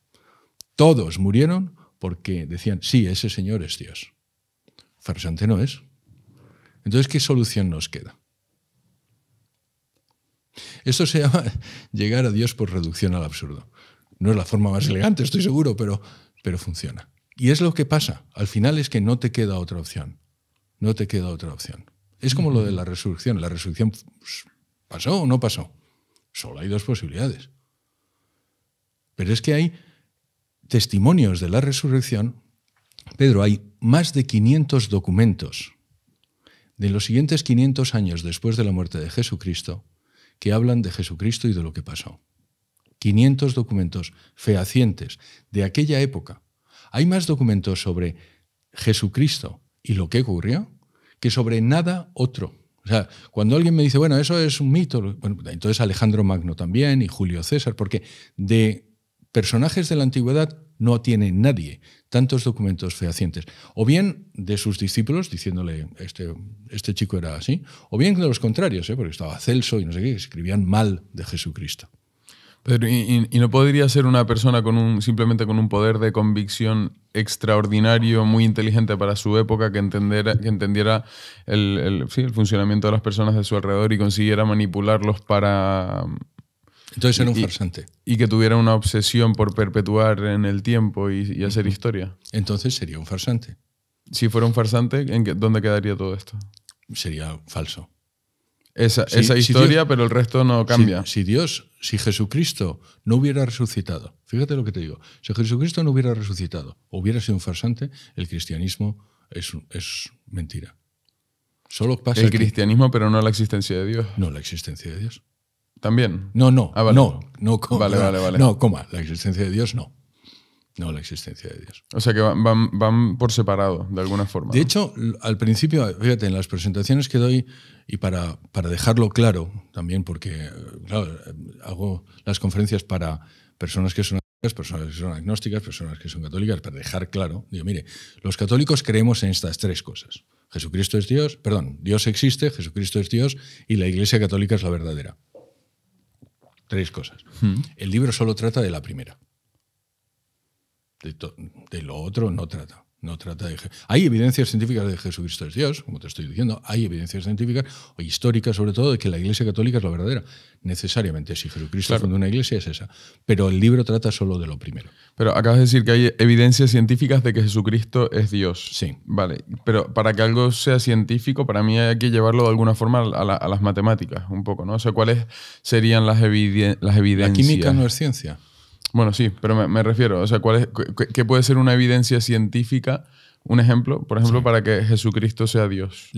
Todos murieron porque decían, sí, ese señor es Dios. Farsante no es. Entonces, ¿qué solución nos queda? Esto se llama llegar a Dios por reducción al absurdo. No es la forma más elegante, estoy seguro, pero funciona. Y es lo que pasa. Al final es que no te queda otra opción. No te queda otra opción. Es como lo de la resurrección. ¿La resurrección pasó o no pasó? Solo hay dos posibilidades. Pero es que hay testimonios de la resurrección. Pedro, hay más de 500 documentos de los siguientes 500 años después de la muerte de Jesucristo, que hablan de Jesucristo y de lo que pasó. 500 documentos fehacientes de aquella época. Hay más documentos sobre Jesucristo y lo que ocurrió que sobre nada otro. O sea, cuando alguien me dice, bueno, eso es un mito, bueno, entonces Alejandro Magno también y Julio César, porque de personajes de la antigüedad no tiene nadie tantos documentos fehacientes. O bien de sus discípulos, diciéndole, este chico era así, o bien de los contrarios, porque estaba Celso y no sé qué, que escribían mal de Jesucristo. Pero, ¿y no podría ser una persona con simplemente con un poder de convicción extraordinario, muy inteligente para su época, que entendiera el funcionamiento de las personas de su alrededor y consiguiera manipularlos para... Entonces era un farsante. Y que tuviera una obsesión por perpetuar en el tiempo y hacer historia. Entonces sería un farsante. Si fuera un farsante, ¿dónde quedaría todo esto? Sería falso. Esa historia, si Dios, pero el resto no cambia. Si Jesucristo no hubiera resucitado, fíjate lo que te digo, si Jesucristo no hubiera resucitado, hubiera sido un farsante, el cristianismo es mentira. Solo pasa el cristianismo, pero no la existencia de Dios. No la existencia de Dios. ¿También? No, ah, vale. No, coma, vale. No, coma, la existencia de Dios no. No, la existencia de Dios. O sea que van por separado, de alguna forma. De hecho, al principio, fíjate, en las presentaciones que doy, y para dejarlo claro también, porque claro, hago las conferencias para personas que son ateas, personas que son agnósticas, personas que son católicas, para dejar claro, digo, mire, los católicos creemos en estas tres cosas. Jesucristo es Dios, perdón, Dios existe, Jesucristo es Dios, y la Iglesia católica es la verdadera. Tres cosas. El libro solo trata de la primera. De lo otro no trata. Hay evidencias científicas de Jesucristo es Dios, como te estoy diciendo. Hay evidencias científicas, o históricas sobre todo, de que la Iglesia católica es la verdadera. Necesariamente, si Jesucristo fundó una iglesia, es esa. Pero el libro trata solo de lo primero. Pero acabas de decir que hay evidencias científicas de que Jesucristo es Dios. Sí. Vale, pero para que algo sea científico, para mí hay que llevarlo de alguna forma a las matemáticas, un poco, ¿no? O sea, ¿cuáles serían las evidencias? La química no es ciencia. Bueno, sí, pero me refiero, o sea, ¿qué puede ser una evidencia científica, un ejemplo, por ejemplo, para que Jesucristo sea Dios?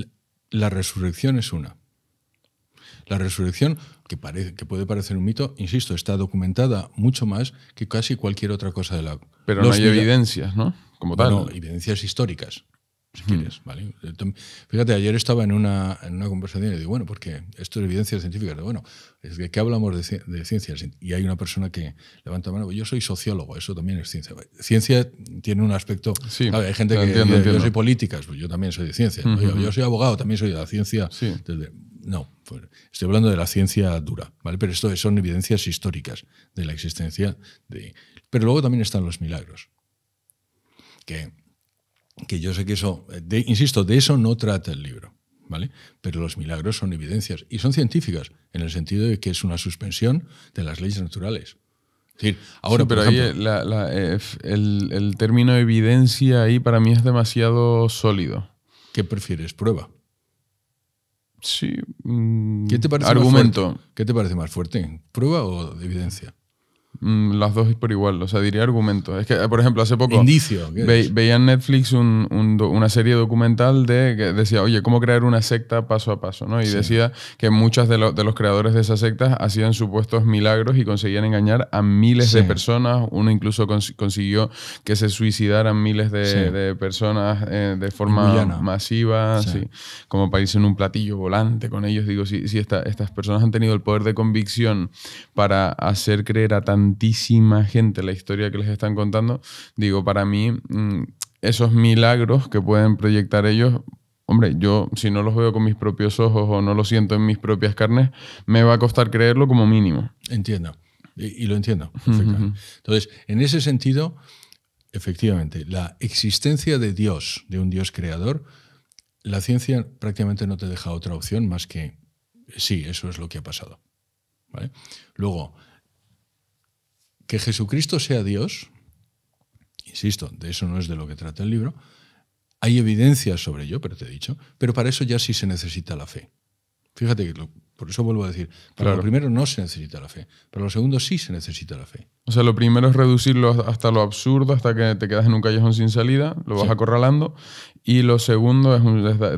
La resurrección es una. La resurrección, que puede parecer un mito, insisto, está documentada mucho más que casi cualquier otra cosa de la... Pero no hay evidencias, ¿no? Como tal. No, evidencias históricas, si quieres, ¿vale? Fíjate, ayer estaba en una conversación y digo, bueno, porque esto es evidencia científica. Bueno, es que hablamos de ciencias y hay una persona que levanta mano, yo soy sociólogo, eso también es ciencia. Ciencia tiene un aspecto... Sí, ¿sabes? Hay gente que entiendo. Yo soy políticas, pues yo también soy de ciencia. Yo soy abogado, también soy de la ciencia. Sí. No, Estoy hablando de la ciencia dura, ¿vale? Pero esto son evidencias históricas de la existencia de... Pero luego también están los milagros. Que yo sé que eso... insisto, de eso no trata el libro, ¿vale? Pero los milagros son evidencias y son científicas, en el sentido de que es una suspensión de las leyes naturales. Es decir, ahora, sí, pero por ejemplo, ahí el término evidencia ahí para mí es demasiado sólido. ¿Qué prefieres? ¿Prueba? Sí. ¿Qué te parece argumento. Más ¿Qué te parece más fuerte? ¿Prueba o evidencia? Las dos por igual, o sea, diría argumento. Es que, por ejemplo, hace poco veía en Netflix una serie documental que decía, oye, ¿cómo crear una secta paso a paso? ¿No? Y sí, decía que muchos de los creadores de esas sectas hacían supuestos milagros y conseguían engañar a miles de personas. Uno incluso consiguió que se suicidaran miles de personas de forma masiva, como para irse en un platillo volante con ellos. Digo, si estas personas han tenido el poder de convicción para hacer creer a tantísima gente la historia que les están contando, digo, para mí esos milagros que pueden proyectar ellos, hombre, yo si no los veo con mis propios ojos o no los siento en mis propias carnes, me va a costar creerlo como mínimo. Entiendo, y lo entiendo perfectamente. Entonces, en ese sentido, efectivamente, la existencia de Dios, de un Dios creador, la ciencia prácticamente no te deja otra opción más que sí, eso es lo que ha pasado, ¿vale? Luego, que Jesucristo sea Dios, insisto, de eso no es de lo que trata el libro, hay evidencias sobre ello, pero te he dicho, pero para eso ya sí se necesita la fe. Fíjate que, por eso vuelvo a decir, para lo primero no se necesita la fe, para lo segundo sí se necesita la fe. O sea, lo primero es reducirlo hasta lo absurdo, hasta que te quedas en un callejón sin salida, lo vas acorralando, y lo segundo es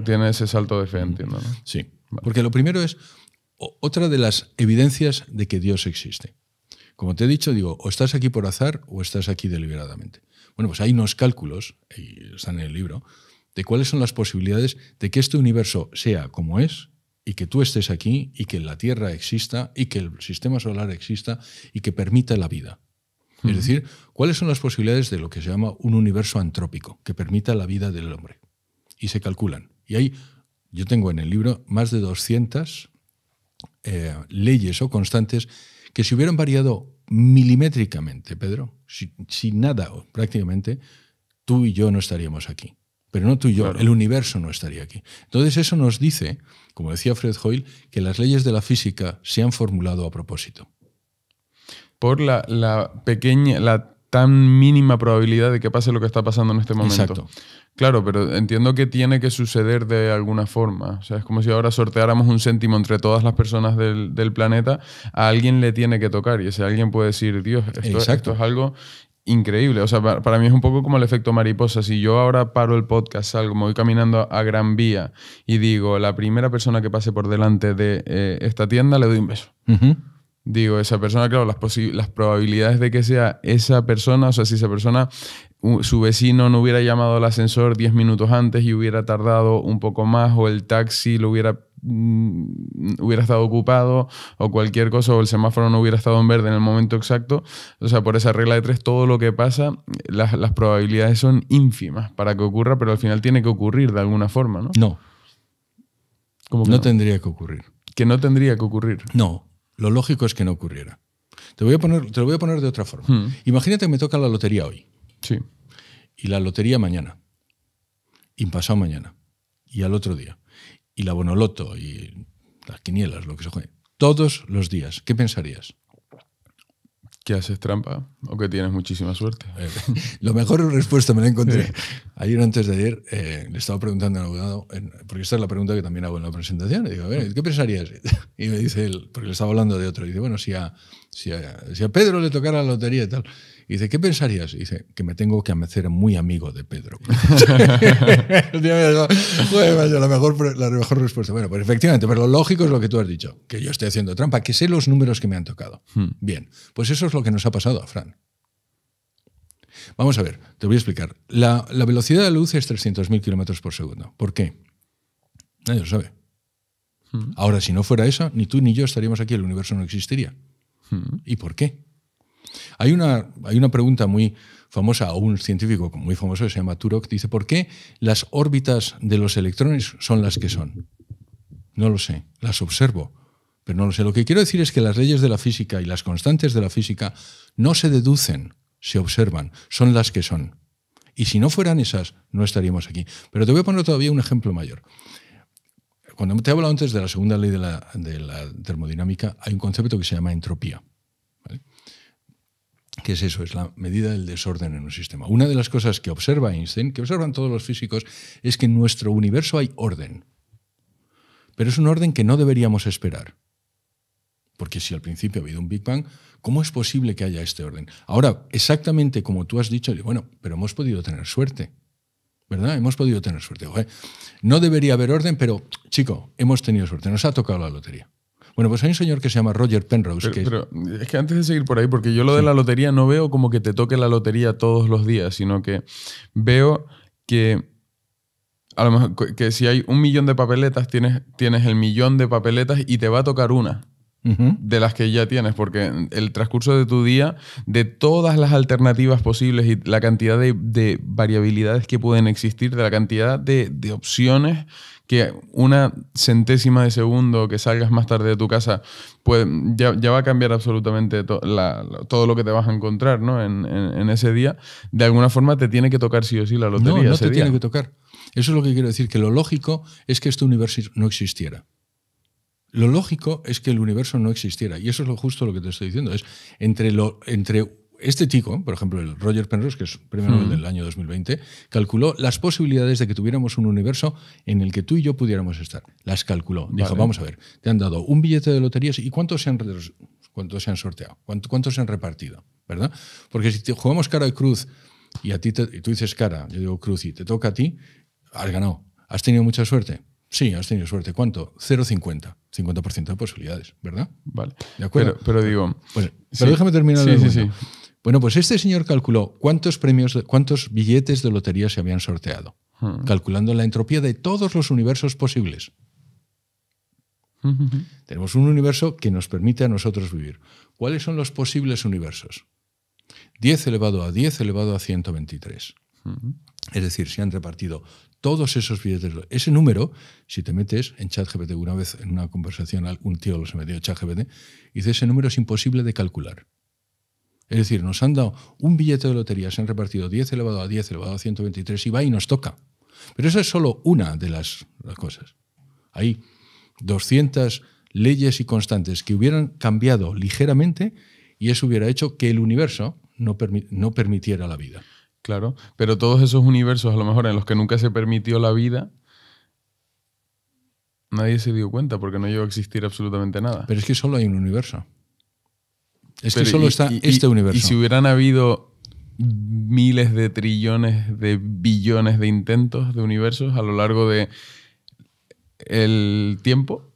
tiene ese salto de fe, entiendo, ¿no? Sí, porque lo primero es otra de las evidencias de que Dios existe. Como te he dicho, digo, o estás aquí por azar o estás aquí deliberadamente. Bueno, pues hay unos cálculos, y están en el libro, de cuáles son las posibilidades de que este universo sea como es y que tú estés aquí y que la Tierra exista y que el sistema solar exista y que permita la vida. Es decir, cuáles son las posibilidades de lo que se llama un universo antrópico, que permita la vida del hombre. Y se calculan. Y hay, yo tengo en el libro más de 200 leyes o constantes que si hubieran variado milimétricamente, Pedro, sin nada prácticamente, tú y yo no estaríamos aquí. Pero no tú y yo, el universo no estaría aquí. Entonces eso nos dice, como decía Fred Hoyle, que las leyes de la física se han formulado a propósito. Por la tan mínima probabilidad de que pase lo que está pasando en este momento. Exacto. Claro, pero entiendo que tiene que suceder de alguna forma. O sea, es como si ahora sorteáramos un céntimo entre todas las personas del planeta, a alguien le tiene que tocar y ese alguien puede decir, Dios, esto es algo increíble. O sea, para mí es un poco como el efecto mariposa. Si yo ahora paro el podcast, salgo, me voy caminando a Gran Vía y digo, la primera persona que pase por delante de esta tienda le doy un beso. Digo, esa persona, claro, las probabilidades de que sea esa persona, o sea, si esa persona, su vecino no hubiera llamado al ascensor 10 minutos antes y hubiera tardado un poco más, o el taxi lo hubiera estado ocupado, o cualquier cosa, o el semáforo no hubiera estado en verde en el momento exacto, o sea, por esa regla de tres, todo lo que pasa, las probabilidades son ínfimas para que ocurra, pero al final tiene que ocurrir de alguna forma, ¿no? No. ¿Cómo que no? No tendría que ocurrir. Que no tendría que ocurrir. No. Lo lógico es que no ocurriera. Te lo voy a poner de otra forma. Imagínate que me toca la lotería hoy. Sí. Y la lotería mañana. Y pasado mañana. Y al otro día. Y la bonoloto y las quinielas, lo que se juegue. Todos los días. ¿Qué pensarías? ¿Que haces trampa o que tienes muchísima suerte? La mejor respuesta me la encontré. Ayer antes de ayer le estaba preguntando al abogado, porque esta es la pregunta que también hago en la presentación, y digo, a ver, ¿qué pensarías? Y me dice él, porque le estaba hablando de otro, y dice, bueno, si a Pedro le tocara la lotería y tal. Y dice, ¿qué pensarías? Y dice, que me tengo que hacer muy amigo de Pedro. la mejor respuesta. Bueno, pues efectivamente, pero lo lógico es lo que tú has dicho, que yo estoy haciendo trampa, que sé los números que me han tocado. Bien, pues eso es lo que nos ha pasado a Fran. Vamos a ver, te voy a explicar. La velocidad de la luz es 300.000 kilómetros por segundo. ¿Por qué? Nadie lo sabe. Ahora, si no fuera eso, ni tú ni yo estaríamos aquí, el universo no existiría. ¿Y por qué? Hay una pregunta muy famosa, a un científico muy famoso que se llama Turok, dice, ¿por qué las órbitas de los electrones son las que son? No lo sé, las observo, pero no lo sé. Lo que quiero decir es que las leyes de la física y las constantes de la física no se deducen, se observan, son las que son. Y si no fueran esas, no estaríamos aquí. Pero te voy a poner todavía un ejemplo mayor. Cuando te he hablado antes de la segunda ley de la termodinámica, hay un concepto que se llama entropía. ¿Vale? ¿Qué es eso? Es la medida del desorden en un sistema. Una de las cosas que observa Einstein, que observan todos los físicos, es que en nuestro universo hay orden. Pero es un orden que no deberíamos esperar. Porque si al principio ha habido un Big Bang, ¿cómo es posible que haya este orden? Ahora, exactamente como tú has dicho, bueno, pero hemos podido tener suerte. ¿Verdad? Hemos podido tener suerte. Oye, no debería haber orden, pero, chico, hemos tenido suerte. Nos ha tocado la lotería. Bueno, pues hay un señor que se llama Roger Penrose. Pero es que antes de seguir por ahí, porque yo lo de la lotería no veo como que te toque la lotería todos los días, sino que veo que a lo mejor que si hay 1.000.000 de papeletas, tienes el 1.000.000 de papeletas y te va a tocar una. De las que ya tienes, porque el transcurso de tu día, de todas las alternativas posibles y la cantidad de variabilidades que pueden existir, de la cantidad de opciones que una centésima de segundo que salgas más tarde de tu casa, pues ya va a cambiar absolutamente todo lo que te vas a encontrar, ¿no? en ese día. De alguna forma te tiene que tocar sí o sí la lotería. No, no te tiene que tocar. Eso es lo que quiero decir, que lo lógico es que este universo no existiera. Lo lógico es que el universo no existiera. Y eso es justo lo que te estoy diciendo. Es entre este chico, por ejemplo, el Roger Penrose, que es premio Nobel del año 2020, calculó las posibilidades de que tuviéramos un universo en el que tú y yo pudiéramos estar. Las calculó. Vale. Dijo, vamos a ver, te han dado un billete de loterías y ¿cuántos se han sorteado? ¿Cuántos se han repartido? ¿Verdad? Porque si te jugamos cara y cruz y tú dices cara, yo digo cruz y te toca a ti, has ganado. ¿Has tenido mucha suerte? Sí, has tenido suerte. ¿Cuánto? 0,50. 50% de posibilidades, ¿verdad? Vale. ¿De acuerdo? Pero digo... Pues, pero sí, déjame terminar el argumento. Sí. Bueno, pues este señor calculó cuántos billetes de lotería se habían sorteado, calculando la entropía de todos los universos posibles. Tenemos un universo que nos permite a nosotros vivir. ¿Cuáles son los posibles universos? 10 elevado a 10 elevado a 123. Es decir, se han repartido todos esos billetes. Ese número, si te metes en ChatGPT, una vez en una conversación, un tío se metió en ChatGPT, dice, ese número es imposible de calcular. Es decir, nos han dado un billete de lotería, se han repartido 10 elevado a 10 elevado a 123 y va y nos toca. Pero esa es solo una de las cosas. Hay 200 leyes y constantes que hubieran cambiado ligeramente y eso hubiera hecho que el universo no permitiera la vida. Claro, pero todos esos universos a lo mejor en los que nunca se permitió la vida, nadie se dio cuenta porque no llegó a existir absolutamente nada. Pero es que solo hay un universo. Es que solo está este universo. Y si hubieran habido miles de trillones de billones de intentos de universos a lo largo de el tiempo...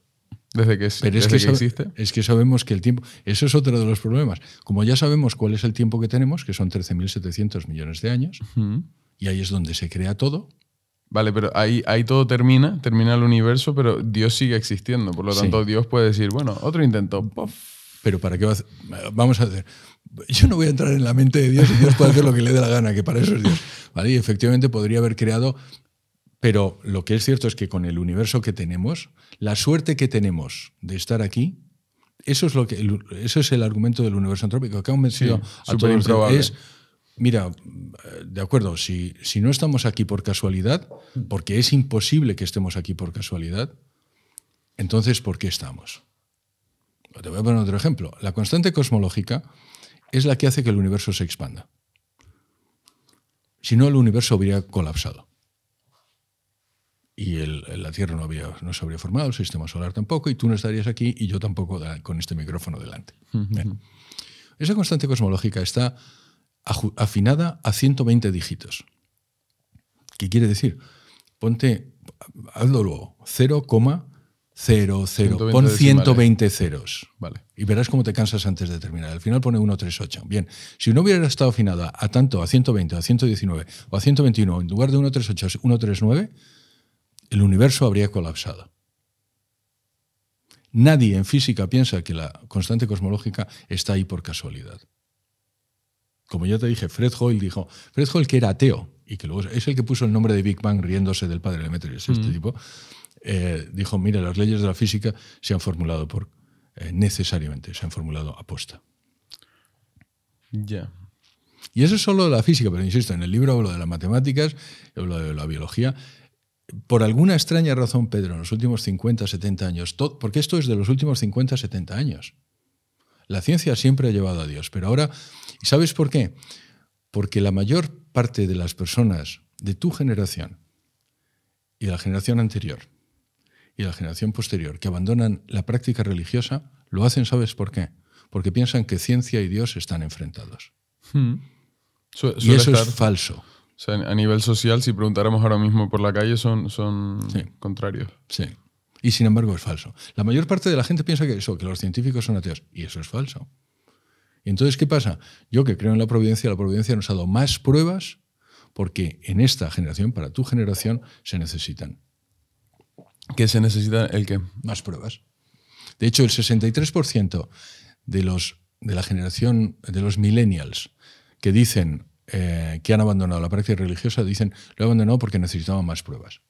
Desde que existe. Es que sabemos que el tiempo... Eso es otro de los problemas. Como ya sabemos cuál es el tiempo que tenemos, que son 13.700 millones de años, y ahí es donde se crea todo. Vale, pero ahí todo termina el universo, pero Dios sigue existiendo. Por lo tanto, Dios puede decir, bueno, otro intento. Pero ¿para qué vamos a hacer? Yo no voy a entrar en la mente de Dios y Dios puede hacer lo que le dé la gana, que para eso es Dios. ¿Vale? Y efectivamente podría haber creado... Pero lo que es cierto es que con el universo que tenemos, la suerte que tenemos de estar aquí, eso es el argumento del universo entrópico que ha convencido a todos. Es, mira, de acuerdo, si no estamos aquí por casualidad, porque es imposible que estemos aquí por casualidad, entonces ¿por qué estamos? Te voy a poner otro ejemplo. La constante cosmológica es la que hace que el universo se expanda. Si no, el universo hubiera colapsado. Y la Tierra no se habría formado, el sistema solar tampoco, y tú no estarías aquí y yo tampoco con este micrófono delante. Bien. Esa constante cosmológica está afinada a 120 dígitos. ¿Qué quiere decir? Hazlo luego, 0,00. Pon 120 ceros. Vale. Y verás cómo te cansas antes de terminar. Al final pone 138. Bien, si no hubiera estado afinada a tanto, a 120, a 119 o a 121, en lugar de 138, 139, el universo habría colapsado. Nadie en física piensa que la constante cosmológica está ahí por casualidad. Como ya te dije, Fred Hoyle, que era ateo, y que luego es el que puso el nombre de Big Bang riéndose del padre Lemaitre, este tipo, dijo, mira, las leyes de la física se han formulado por necesariamente, se han formulado aposta. Ya. Yeah. Y eso es solo la física, pero insisto, en el libro hablo de las matemáticas, hablo de la biología. Por alguna extraña razón, Pedro, en los últimos 50, 70 años, porque esto es de los últimos 50, 70 años. La ciencia siempre ha llevado a Dios, pero ahora, ¿y sabes por qué? Porque la mayor parte de las personas de tu generación y de la generación anterior y de la generación posterior que abandonan la práctica religiosa, lo hacen, ¿sabes por qué? Porque piensan que ciencia y Dios están enfrentados. Hmm. Y eso es falso. O sea, a nivel social, si preguntáramos ahora mismo por la calle, son sí, contrarios. Sí. Y sin embargo es falso. La mayor parte de la gente piensa que eso, que los científicos son ateos. Y eso es falso. Y entonces, ¿qué pasa? Yo que creo en la providencia nos ha dado más pruebas porque en esta generación, para tu generación, se necesitan. ¿Qué se necesita? ¿El qué? Más pruebas. De hecho, el 63% de la generación de los millennials que dicen que han abandonado la práctica religiosa, dicen lo he abandonado porque necesitaban más pruebas.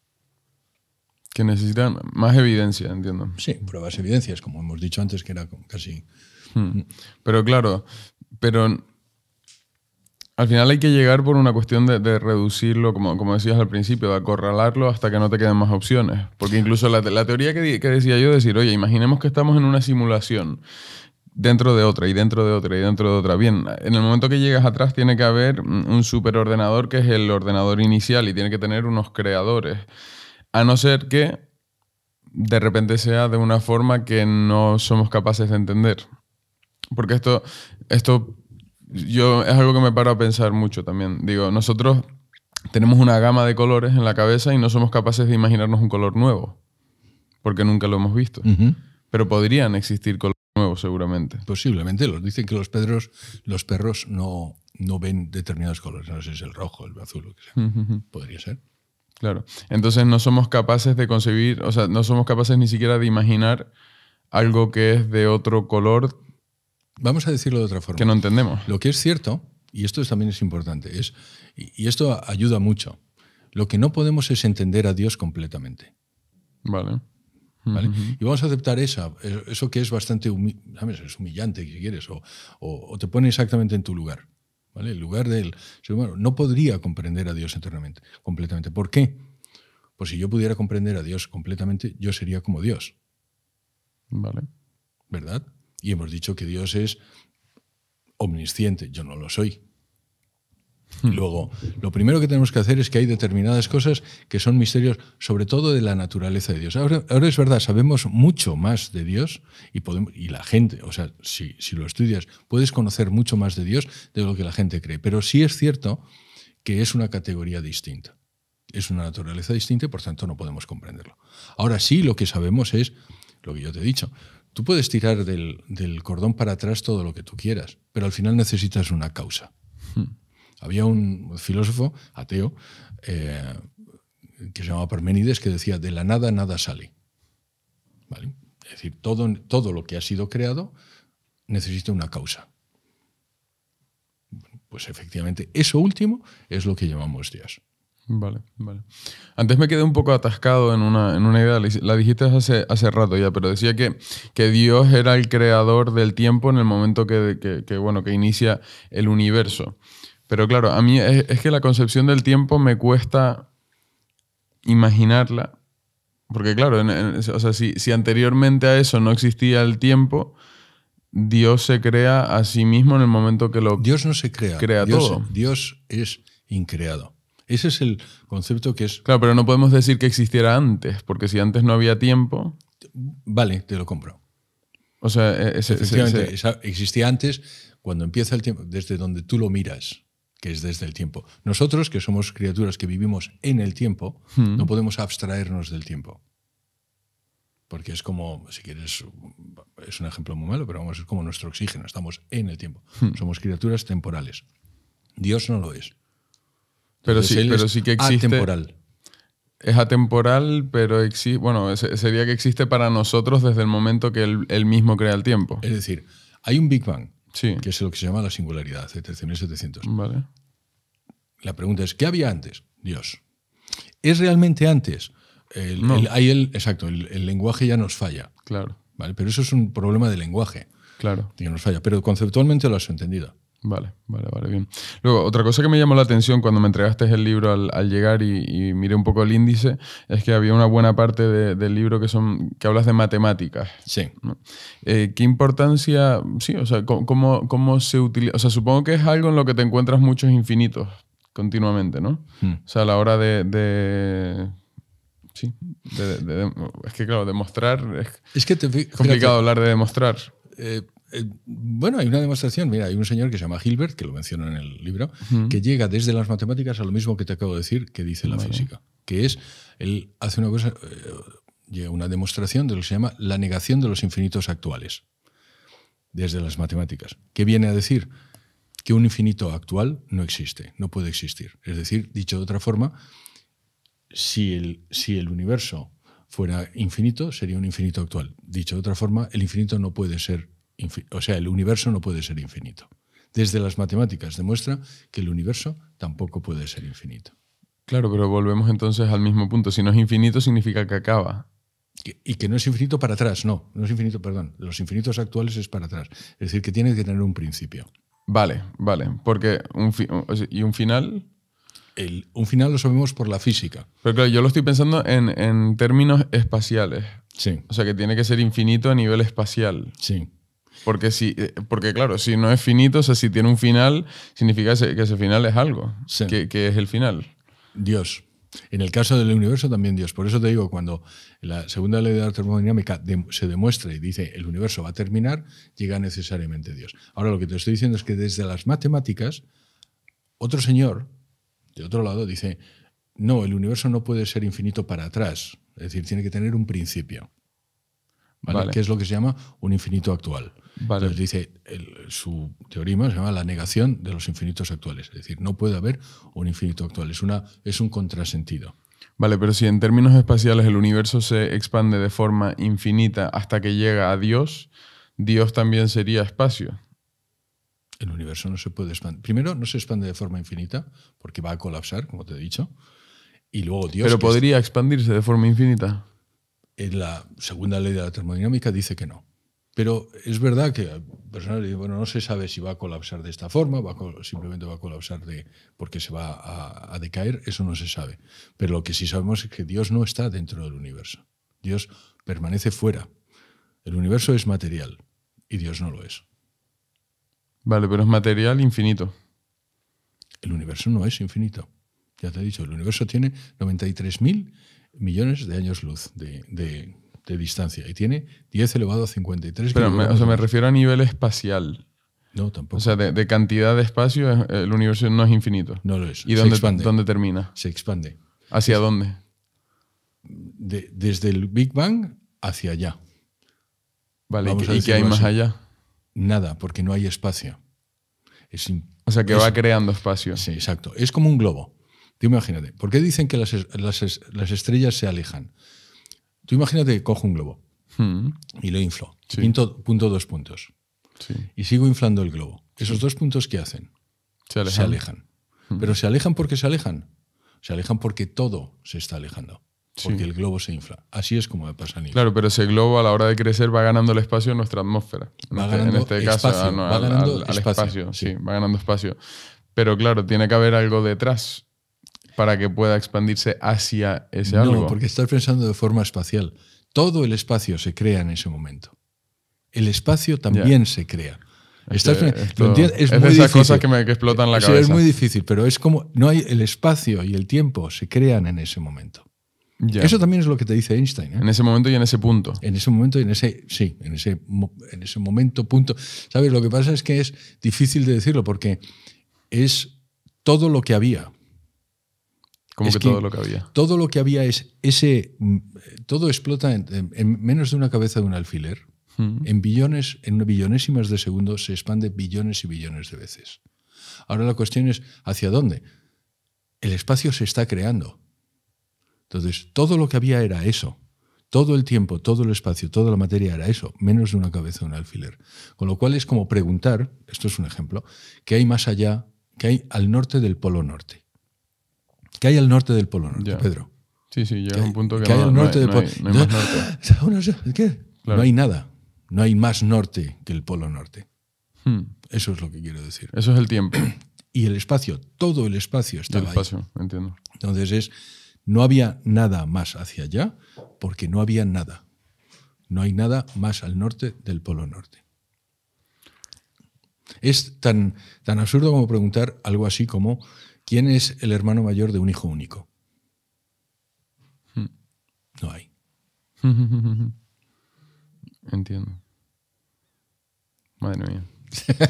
Que necesitan más evidencia, entiendo. Sí, pruebas, evidencias, como hemos dicho antes, que era casi... Pero claro, pero al final hay que llegar por una cuestión de reducirlo, como decías al principio, de acorralarlo hasta que no te queden más opciones. Porque incluso la teoría que decía yo, decir, oye, imaginemos que estamos en una simulación dentro de otra, y dentro de otra, y dentro de otra. Bien, en el momento que llegas atrás tiene que haber un superordenador que es el ordenador inicial y tiene que tener unos creadores. A no ser que de repente sea de una forma que no somos capaces de entender. Porque esto yo, es algo que me paro a pensar mucho también. Digo, nosotros tenemos una gama de colores en la cabeza y no somos capaces de imaginarnos un color nuevo. Porque nunca lo hemos visto. Uh-huh. Pero podrían existir colores nuevos seguramente. Posiblemente. Dicen que los perros no ven determinados colores. No sé si es el rojo, el azul, lo que sea. Uh-huh. Podría ser. Claro. Entonces no somos capaces de concebir, o sea, no somos capaces ni siquiera de imaginar algo que es de otro color. Vamos a decirlo de otra forma. Que no entendemos. Lo que es cierto, y esto también es importante, y esto ayuda mucho, lo que no podemos es entender a Dios completamente. Vale. ¿Vale? Uh-huh. Y vamos a aceptar eso que es bastante humillante, si quieres, o te pone exactamente en tu lugar. ¿Vale? El lugar del ser humano no podría comprender a Dios internamente, completamente. ¿Por qué? Pues si yo pudiera comprender a Dios completamente, yo sería como Dios. Vale. ¿Verdad? Y hemos dicho que Dios es omnisciente. Yo no lo soy. Luego, lo primero que tenemos que hacer es que hay determinadas cosas que son misterios, sobre todo de la naturaleza de Dios. Ahora es verdad, sabemos mucho más de Dios y la gente, o sea, si lo estudias, puedes conocer mucho más de Dios de lo que la gente cree. Pero sí es cierto que es una categoría distinta. Es una naturaleza distinta y por tanto no podemos comprenderlo. Ahora sí, lo que sabemos es lo que yo te he dicho. Tú puedes tirar del cordón para atrás todo lo que tú quieras, pero al final necesitas una causa. Había un filósofo ateo que se llamaba Parménides que decía, de la nada, nada sale. ¿Vale? Es decir, todo lo que ha sido creado necesita una causa. Pues efectivamente, eso último es lo que llamamos Dios. Vale, vale. Antes me quedé un poco atascado en una idea, la dijiste hace rato ya, pero decía que Dios era el creador del tiempo en el momento que inicia el universo. Pero claro, a mí es que la concepción del tiempo me cuesta imaginarla. Porque claro, o sea, si anteriormente a eso no existía el tiempo, Dios se crea a sí mismo en el momento que lo... Dios no se crea. Crea Dios, todo. Dios es increado. Ese es el concepto que es... Claro, pero no podemos decir que existiera antes, porque si antes no había tiempo... Vale, te lo compro. O sea, existía antes cuando empieza el tiempo, desde donde tú lo miras. Que es desde el tiempo. Nosotros, que somos criaturas que vivimos en el tiempo, no podemos abstraernos del tiempo. Porque es como, si quieres, es un ejemplo muy malo, pero vamos, es como nuestro oxígeno, estamos en el tiempo. Somos criaturas temporales. Dios no lo es. Pero entonces, pero sí que existe. Atemporal. Es atemporal, pero existe. Bueno, sería que existe para nosotros desde el momento que él mismo crea el tiempo. Es decir, hay un Big Bang. Sí. Que es lo que se llama la singularidad, de 13.700. Vale. La pregunta es, ¿qué había antes? Dios. ¿Es realmente antes? El lenguaje ya nos falla. Claro. ¿Vale? Pero eso es un problema de lenguaje. Claro. Que nos falla. Pero conceptualmente lo has entendido. Vale, bien. Luego, otra cosa que me llamó la atención cuando me entregaste el libro al llegar y miré un poco el índice, es que había una buena parte del libro que hablas de matemáticas. Sí. ¿No? ¿Qué importancia? Sí, o sea, ¿cómo se utiliza? O sea, supongo que es algo en lo que te encuentras muchos infinitos continuamente, ¿no? O sea, a la hora de es que, claro, demostrar... Es complicado hablar de demostrar. Bueno, hay una demostración. Mira, hay un señor que se llama Hilbert, que lo menciono en el libro, que llega desde las matemáticas a lo mismo que te acabo de decir, que dice la física. Que es, él hace una cosa, llega a una demostración de lo que se llama la negación de los infinitos actuales, desde las matemáticas. Que viene a decir que un infinito actual no existe, no puede existir. Es decir, dicho de otra forma, si el universo fuera infinito, sería un infinito actual. Dicho de otra forma, el infinito no puede ser. O sea, el universo no puede ser infinito. Desde las matemáticas demuestra que el universo tampoco puede ser infinito. Claro, pero volvemos entonces al mismo punto. Si no es infinito, significa que acaba. Y que no es infinito para atrás, no es infinito, perdón. Los infinitos actuales es para atrás. Es decir, que tiene que tener un principio. Vale. Porque ¿y un final? Un final lo sabemos por la física. Pero claro, yo lo estoy pensando en términos espaciales. Sí. O sea, que tiene que ser infinito a nivel espacial. Sí. Porque claro, si no es finito, o sea, si tiene un final, significa que ese final es algo. Sí. ¿Qué es el final? Dios. En el caso del universo también Dios. Por eso te digo, cuando la segunda ley de la termodinámica se demuestra y dice el universo va a terminar, llega necesariamente Dios. Ahora lo que te estoy diciendo es que desde las matemáticas, otro señor de otro lado dice, no, el universo no puede ser infinito para atrás. Es decir, tiene que tener un principio. ¿Vale? Que es lo que se llama un infinito actual. Vale. Entonces dice, su teorema se llama la negación de los infinitos actuales. Es decir, no puede haber un infinito actual. Es un contrasentido. Vale, pero si en términos espaciales el universo se expande de forma infinita hasta que llega a Dios, Dios también sería espacio. El universo no se puede expandir. Primero, no se expande de forma infinita porque va a colapsar, como te he dicho. Y luego Dios... Pero podría expandirse de forma infinita. En la segunda ley de la termodinámica dice que no. Pero es verdad que personalmente, bueno, no se sabe si va a colapsar de esta forma, simplemente va a colapsar porque se va a decaer, eso no se sabe. Pero lo que sí sabemos es que Dios no está dentro del universo. Dios permanece fuera. El universo es material y Dios no lo es. Vale, pero es material infinito. El universo no es infinito. Ya te he dicho, el universo tiene 93.000 millones de años luz de distancia y tiene 10 elevado a 53. Pero o sea, me refiero a nivel espacial. No, tampoco. O sea, de cantidad de espacio, el universo no es infinito. No lo es. ¿Y dónde termina? Se expande. ¿Hacia dónde? Desde el Big Bang hacia allá. Vale, ¿y qué hay más allá? Nada, porque no hay espacio. O sea, que va creando espacio. Sí, exacto. Es como un globo. Tú imagínate, ¿por qué dicen que las estrellas se alejan? Tú imagínate que cojo un globo y lo inflo. Sí. Punto 2 puntos. Sí. Y sigo inflando el globo. ¿Esos 2 puntos qué hacen? Se alejan. ¿Pero se alejan porque se alejan? Se alejan porque todo se está alejando. Porque el globo se infla. Así es como me pasa a mí. Claro, pero ese globo a la hora de crecer va ganando el espacio en nuestra atmósfera. En este caso, va ganando espacio. Sí, va ganando espacio. Pero claro, tiene que haber algo detrás para que pueda expandirse hacia ese algo. No, porque estás pensando de forma espacial. Todo el espacio se crea en ese momento. El espacio también se crea. Es de esas cosas que explotan la cabeza. Sí, es muy difícil, pero es como el espacio y el tiempo se crean en ese momento. Ya. Eso también es lo que te dice Einstein. En ese momento y en ese punto. En ese momento y en ese... Sí, en ese momento, punto. ¿Sabes? Lo que pasa es que es difícil de decirlo porque es todo lo que había. Como que todo lo que había. Todo lo que había todo explota en menos de una cabeza de un alfiler. En billonésimas de segundo se expande billones y billones de veces. Ahora la cuestión es ¿hacia dónde? El espacio se está creando. Entonces, todo lo que había era eso. Todo el tiempo, todo el espacio, toda la materia era eso, menos de una cabeza de un alfiler. Con lo cual es como preguntar, esto es un ejemplo, ¿qué hay más allá? ¿Qué hay al norte del Polo Norte? ¿Qué hay al norte del Polo Norte, Pedro? Sí, sí, llega un punto que no hay más norte. ¿Qué? Claro. No hay nada. No hay más norte que el polo norte. Eso es lo que quiero decir. Eso es el tiempo. Y el espacio, todo el espacio estaba ahí. Entiendo. Entonces no había nada más hacia allá porque no había nada. No hay nada más al norte del polo norte. Es tan, tan absurdo como preguntar algo así como ¿quién es el hermano mayor de un hijo único? No hay. Entiendo. Madre mía.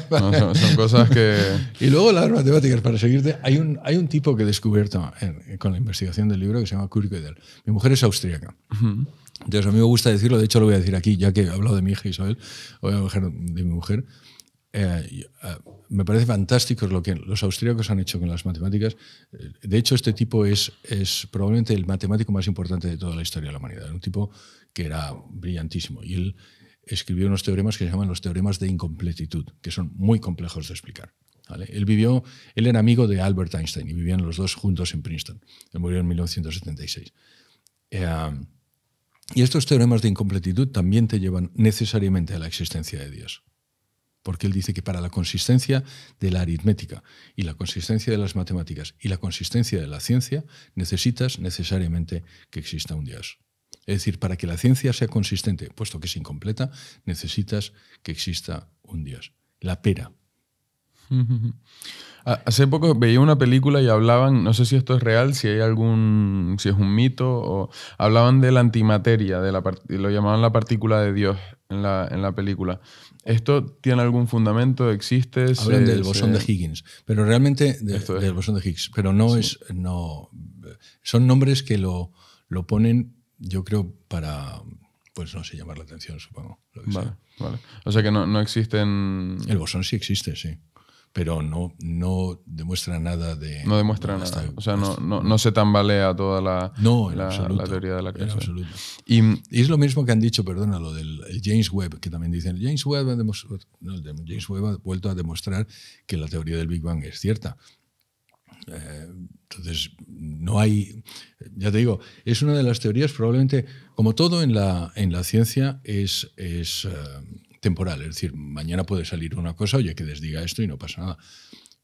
No, son cosas que... Y luego las matemáticas, para seguirte, hay un tipo que he descubierto con la investigación del libro que se llama Kirkdale. Mi mujer es austríaca. Entonces a mí me gusta decirlo, de hecho lo voy a decir aquí, ya que he hablado de mi hija Isabel, o de mi mujer. Me parece fantástico lo que los austríacos han hecho con las matemáticas. De hecho, este tipo es probablemente el matemático más importante de toda la historia de la humanidad. Era un tipo que era brillantísimo. Y él escribió unos teoremas que se llaman los teoremas de incompletitud, que son muy complejos de explicar. ¿Vale? Él era amigo de Albert Einstein y vivían los dos juntos en Princeton. Él murió en 1976. Y estos teoremas de incompletitud también te llevan necesariamente a la existencia de Dios. Porque él dice que para la consistencia de la aritmética y la consistencia de las matemáticas y la consistencia de la ciencia, necesitas necesariamente que exista un Dios. Es decir, para que la ciencia sea consistente, puesto que es incompleta, necesitas que exista un Dios. La pera. Hace poco veía una película y hablaban, no sé si esto es real, si es un mito, o hablaban de la antimateria, lo llamaban la partícula de Dios en la película. ¿Esto tiene algún fundamento? ¿Existe? Hablan del bosón de Higgins, pero realmente del bosón de Higgs, pero no es, no son nombres que lo ponen, yo creo, para pues no sé, llamar la atención, supongo. Vale. O sea que no existen. El bosón sí existe, sí. Pero no demuestra nada de... No demuestra nada. O sea, no se tambalea toda la teoría de la creación. Absoluto. Y es lo mismo que han dicho, perdona, lo del James Webb, que también dicen, James Webb ha vuelto a demostrar que la teoría del Big Bang es cierta. Entonces, no hay... Ya te digo, es una de las teorías probablemente, como todo en la ciencia, temporal, es decir, mañana puede salir una cosa, oye, que desdiga esto y no pasa nada.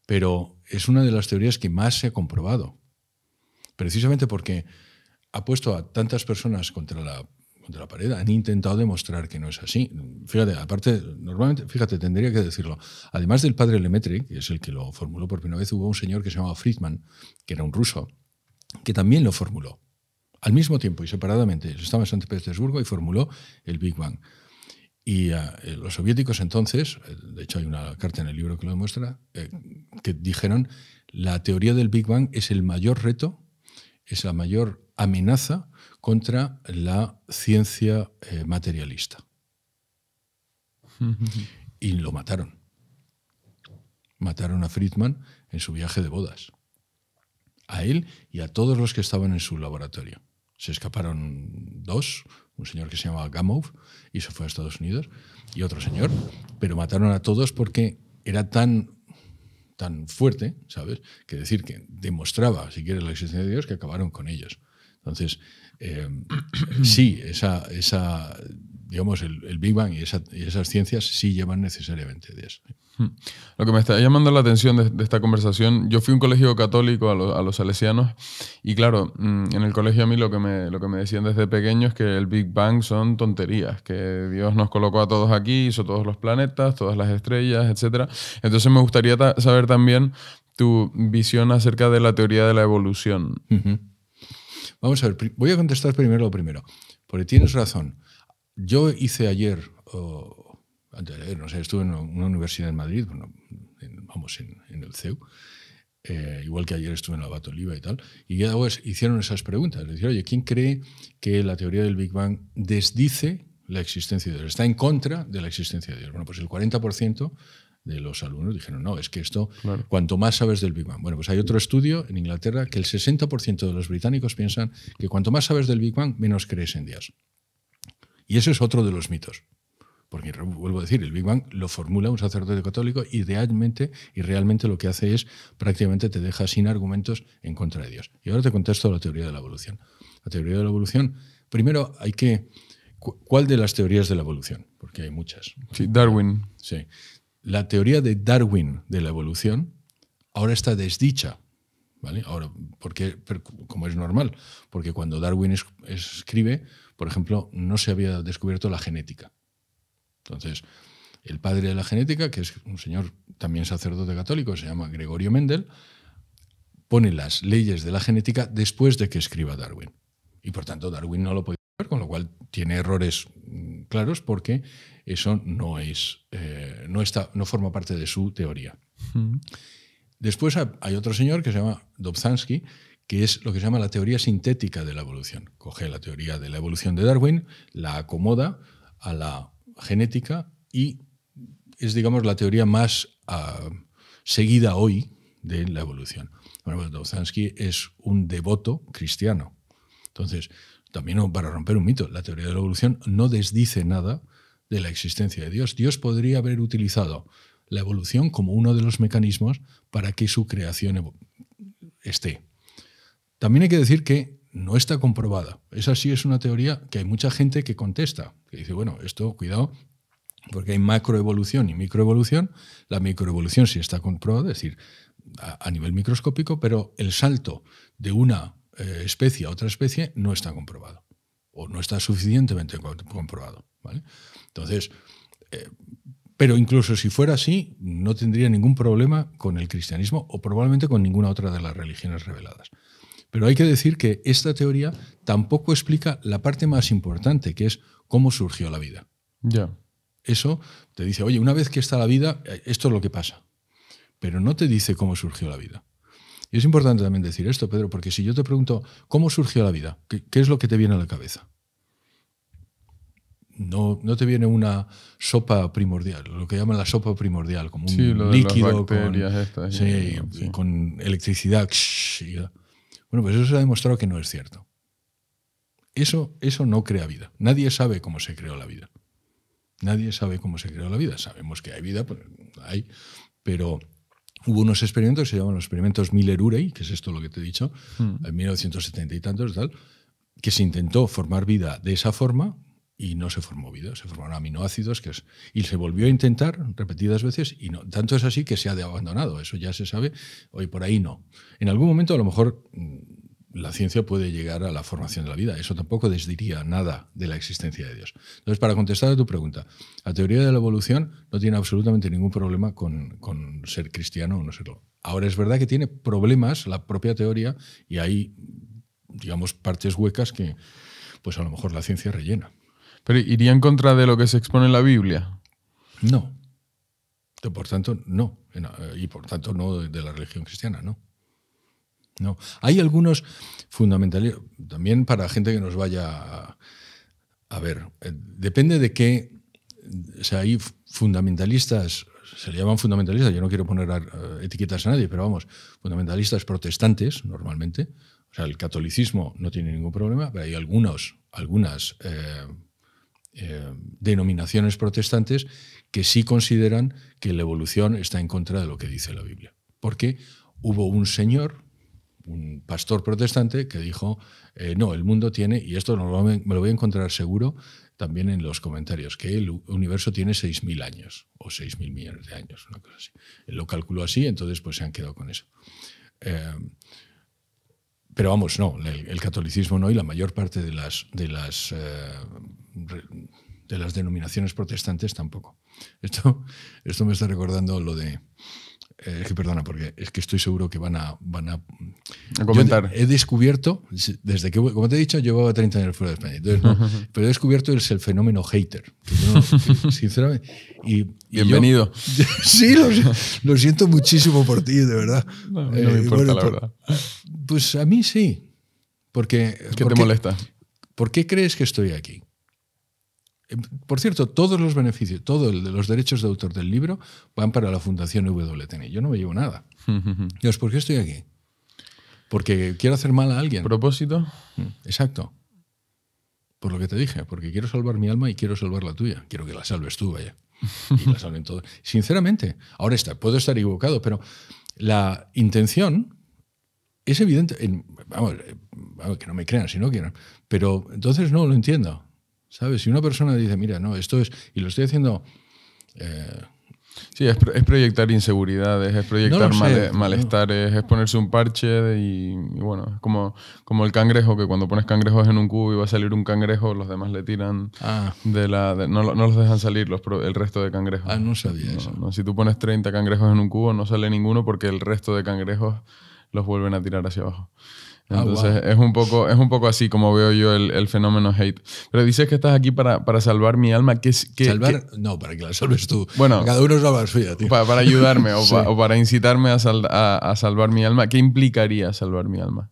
Pero es una de las teorías que más se ha comprobado, precisamente porque ha puesto a tantas personas contra la pared, han intentado demostrar que no es así. Fíjate, aparte, normalmente, fíjate, tendría que decirlo, además del padre Lemaitre, que es el que lo formuló por primera vez, hubo un señor que se llamaba Friedman, que era un ruso, que también lo formuló, al mismo tiempo y separadamente. Estaba en San Petersburgo y formuló el Big Bang. Y los soviéticos entonces, de hecho hay una carta en el libro que lo demuestra, que dijeron la teoría del Big Bang es el mayor reto, es la mayor amenaza contra la ciencia materialista. Y lo mataron. Mataron a Friedman en su viaje de bodas. A él y a todos los que estaban en su laboratorio. Se escaparon dos, un señor que se llamaba Gamow y se fue a Estados Unidos, y otro señor, pero mataron a todos porque era tan fuerte, ¿sabes? Que decir que demostraba, si quieres, la existencia de Dios, que acabaron con ellos. Entonces, sí, digamos, el Big Bang y esas ciencias sí llevan necesariamente de eso. Lo que me está llamando la atención de esta conversación, yo fui a un colegio católico, a los salesianos, y claro, en el colegio a mí lo que me decían desde pequeño es que el Big Bang son tonterías, que Dios nos colocó a todos aquí, hizo todos los planetas, todas las estrellas, etc. Entonces me gustaría saber también tu visión acerca de la teoría de la evolución. Vamos a ver, voy a contestar primero lo primero, porque tienes razón. Yo hice ayer, o antes de ayer, no sé, estuve en una universidad en Madrid, bueno, en el CEU, igual que ayer estuve en la Batoliva y tal, y hicieron esas preguntas. Le dijeron, oye, ¿quién cree que la teoría del Big Bang desdice la existencia de Dios? Está en contra de la existencia de Dios. Bueno, pues el 40% de los alumnos dijeron, no, es que esto, claro, cuanto más sabes del Big Bang. Bueno, pues hay otro estudio en Inglaterra que el 60% de los británicos piensan que cuanto más sabes del Big Bang, menos crees en Dios. Y ese es otro de los mitos. Porque, vuelvo a decir, el Big Bang lo formula un sacerdote católico y realmente lo que hace es prácticamente te deja sin argumentos en contra de Dios. Y ahora te contesto la teoría de la evolución. La teoría de la evolución, primero hay que... ¿Cuál de las teorías de la evolución? Porque hay muchas. Sí, Darwin. Sí. La teoría de Darwin de la evolución ahora está desdicha. ¿Vale? Ahora, porque, como es normal, porque cuando Darwin escribe, por ejemplo, no se había descubierto la genética. Entonces, el padre de la genética, que es un señor también sacerdote católico, se llama Gregorio Mendel, pone las leyes de la genética después de que escriba Darwin. Y por tanto, Darwin no lo podía ver, con lo cual tiene errores claros porque eso no es, no forma parte de su teoría. Mm. Después hay otro señor que se llama Dobzhansky, que es lo que se llama la teoría sintética de la evolución. Coge la teoría de la evolución de Darwin, la acomoda a la genética y es, digamos, la teoría más seguida hoy de la evolución. Bueno, Dobzhansky es un devoto cristiano. Entonces, también para romper un mito, la teoría de la evolución no desdice nada de la existencia de Dios. Dios podría haber utilizado la evolución como uno de los mecanismos para que su creación esté. También hay que decir que no está comprobada. Esa sí es una teoría que hay mucha gente que contesta, que dice, bueno, esto, cuidado, porque hay macroevolución y microevolución. La microevolución sí está comprobada, es decir, a nivel microscópico, pero el salto de una especie a otra especie no está comprobado o no está suficientemente comprobado. ¿Vale? Entonces, pero incluso si fuera así, no tendría ningún problema con el cristianismo o probablemente con ninguna otra de las religiones reveladas. Pero hay que decir que esta teoría tampoco explica la parte más importante, que es cómo surgió la vida. Ya. Eso te dice, oye, una vez que está la vida, esto es lo que pasa. Pero no te dice cómo surgió la vida. Y es importante también decir esto, Pedro, porque si yo te pregunto cómo surgió la vida, ¿qué es lo que te viene a la cabeza? No te viene una sopa primordial, lo que llaman la sopa primordial, como un líquido con electricidad. Bueno, pues eso se ha demostrado que no es cierto. Eso no crea vida. Nadie sabe cómo se creó la vida. Nadie sabe cómo se creó la vida. Sabemos que hay vida, pues hay, pero hubo unos experimentos que se llaman los experimentos Miller-Urey, que es esto lo que te he dicho, en 1970 y tantos, tal, que se intentó formar vida de esa forma, y no se formó vida, se formaron aminoácidos y se volvió a intentar repetidas veces y no, tanto es así que se ha abandonado, eso ya se sabe, hoy por ahí no. En algún momento a lo mejor la ciencia puede llegar a la formación de la vida, eso tampoco desdiría nada de la existencia de Dios. Entonces, para contestar a tu pregunta, la teoría de la evolución no tiene absolutamente ningún problema con ser cristiano o no serlo. Ahora es verdad que tiene problemas la propia teoría y hay, digamos, partes huecas que pues a lo mejor la ciencia rellena. ¿Pero iría en contra de lo que se expone en la Biblia? No. Por tanto, no. Y por tanto, no de la religión cristiana, no. No. Hay algunos fundamentales, también para gente que nos vaya a ver. Depende de qué. O sea, hay fundamentalistas, se le llaman fundamentalistas, yo no quiero poner etiquetas a nadie, pero vamos, fundamentalistas protestantes, normalmente. O sea, el catolicismo no tiene ningún problema, pero hay algunas denominaciones protestantes que sí consideran que la evolución está en contra de lo que dice la Biblia. Porque hubo un señor, un pastor protestante, que dijo, no, el mundo tiene, y esto me lo voy a encontrar seguro también en los comentarios, que el universo tiene 6.000 años o 6.000 millones de años, una cosa así. Él lo calculó así, entonces pues se han quedado con eso. Pero vamos, no, el catolicismo no, y la mayor parte de las denominaciones protestantes tampoco. Esto me está recordando lo de... Es que perdona, porque es que estoy seguro que van a comentar. He descubierto, desde que, como te he dicho, llevaba 30 años fuera de España, entonces, ¿no? Pero he descubierto el fenómeno hater. Que sinceramente. Bienvenido. Sí, lo siento muchísimo por ti, de verdad. No me importa, bueno, la verdad. Pues a mí sí. Porque, ¿Qué te molesta? ¿Por qué crees que estoy aquí? Por cierto, todos los beneficios, todos los derechos de autor del libro van para la Fundación EWTN. Yo no me llevo nada. Dios, ¿por qué estoy aquí? Porque quiero hacer mal a alguien. ¿Propósito? Exacto. por lo que te dije, porque quiero salvar mi alma y quiero salvar la tuya. Quiero que la salves tú, vaya. Y la salven todos. Sinceramente, ahora está, puedo estar equivocado, pero la intención es evidente. Vamos, que no me crean si no quieren, pero entonces no lo entiendo. ¿Sabes? Si una persona dice, mira, no, esto es, y lo estoy haciendo... sí, es proyectar inseguridades, es proyectar malestares, es ponerse un parche y bueno, es como el cangrejo, que cuando pones cangrejos en un cubo y va a salir un cangrejo, los demás le tiran no los dejan salir el resto de cangrejos. Ah, no sabía eso. No, si tú pones 30 cangrejos en un cubo, no sale ninguno porque el resto de cangrejos los vuelven a tirar hacia abajo. Entonces es un poco así como veo yo el fenómeno hate. Pero dices que estás aquí para salvar mi alma. No, para que la salves tú. Bueno, cada uno salva la suya, tío. Para ayudarme sí. O para incitarme a salvar mi alma. ¿Qué implicaría salvar mi alma?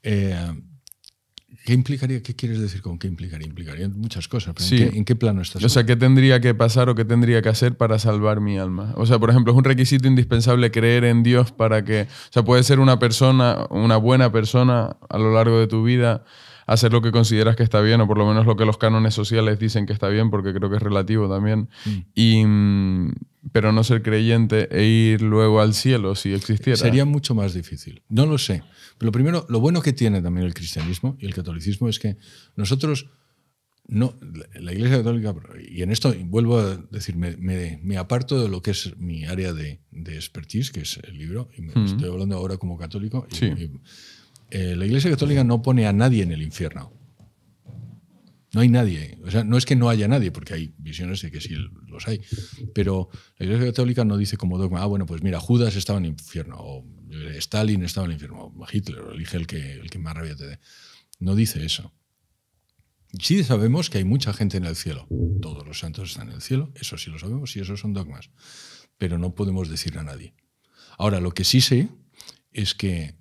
¿Qué implicaría? ¿Qué quieres decir con qué implicaría? Implicaría muchas cosas, pero sí. ¿En qué plano estás? O sea, ¿qué tendría que pasar o qué tendría que hacer para salvar mi alma? O sea, por ejemplo, es un requisito indispensable creer en Dios para que... O sea, puedes ser una persona, una buena persona a lo largo de tu vida, hacer lo que consideras que está bien, o por lo menos lo que los cánones sociales dicen que está bien, porque creo que es relativo también, pero no ser creyente e ir luego al cielo si existiera. Sería mucho más difícil, no lo sé. Pero primero, lo bueno que tiene también el cristianismo y el catolicismo es que nosotros, la Iglesia Católica, y en esto vuelvo a decir, me aparto de lo que es mi área de expertise, que es el libro, y me estoy hablando ahora como católico, sí. La Iglesia Católica no pone a nadie en el infierno. No hay nadie. O sea, no es que no haya nadie, porque hay visiones de que sí los hay. Pero la Iglesia Católica no dice como dogma, ah, bueno, pues mira, Judas estaba en el infierno, o Stalin estaba en el infierno, o Hitler, o elige el que más rabia te dé. No dice eso. Sí sabemos que hay mucha gente en el cielo. Todos los santos están en el cielo, eso sí lo sabemos, y esos son dogmas. Pero no podemos decir a nadie. Ahora, lo que sí sé es que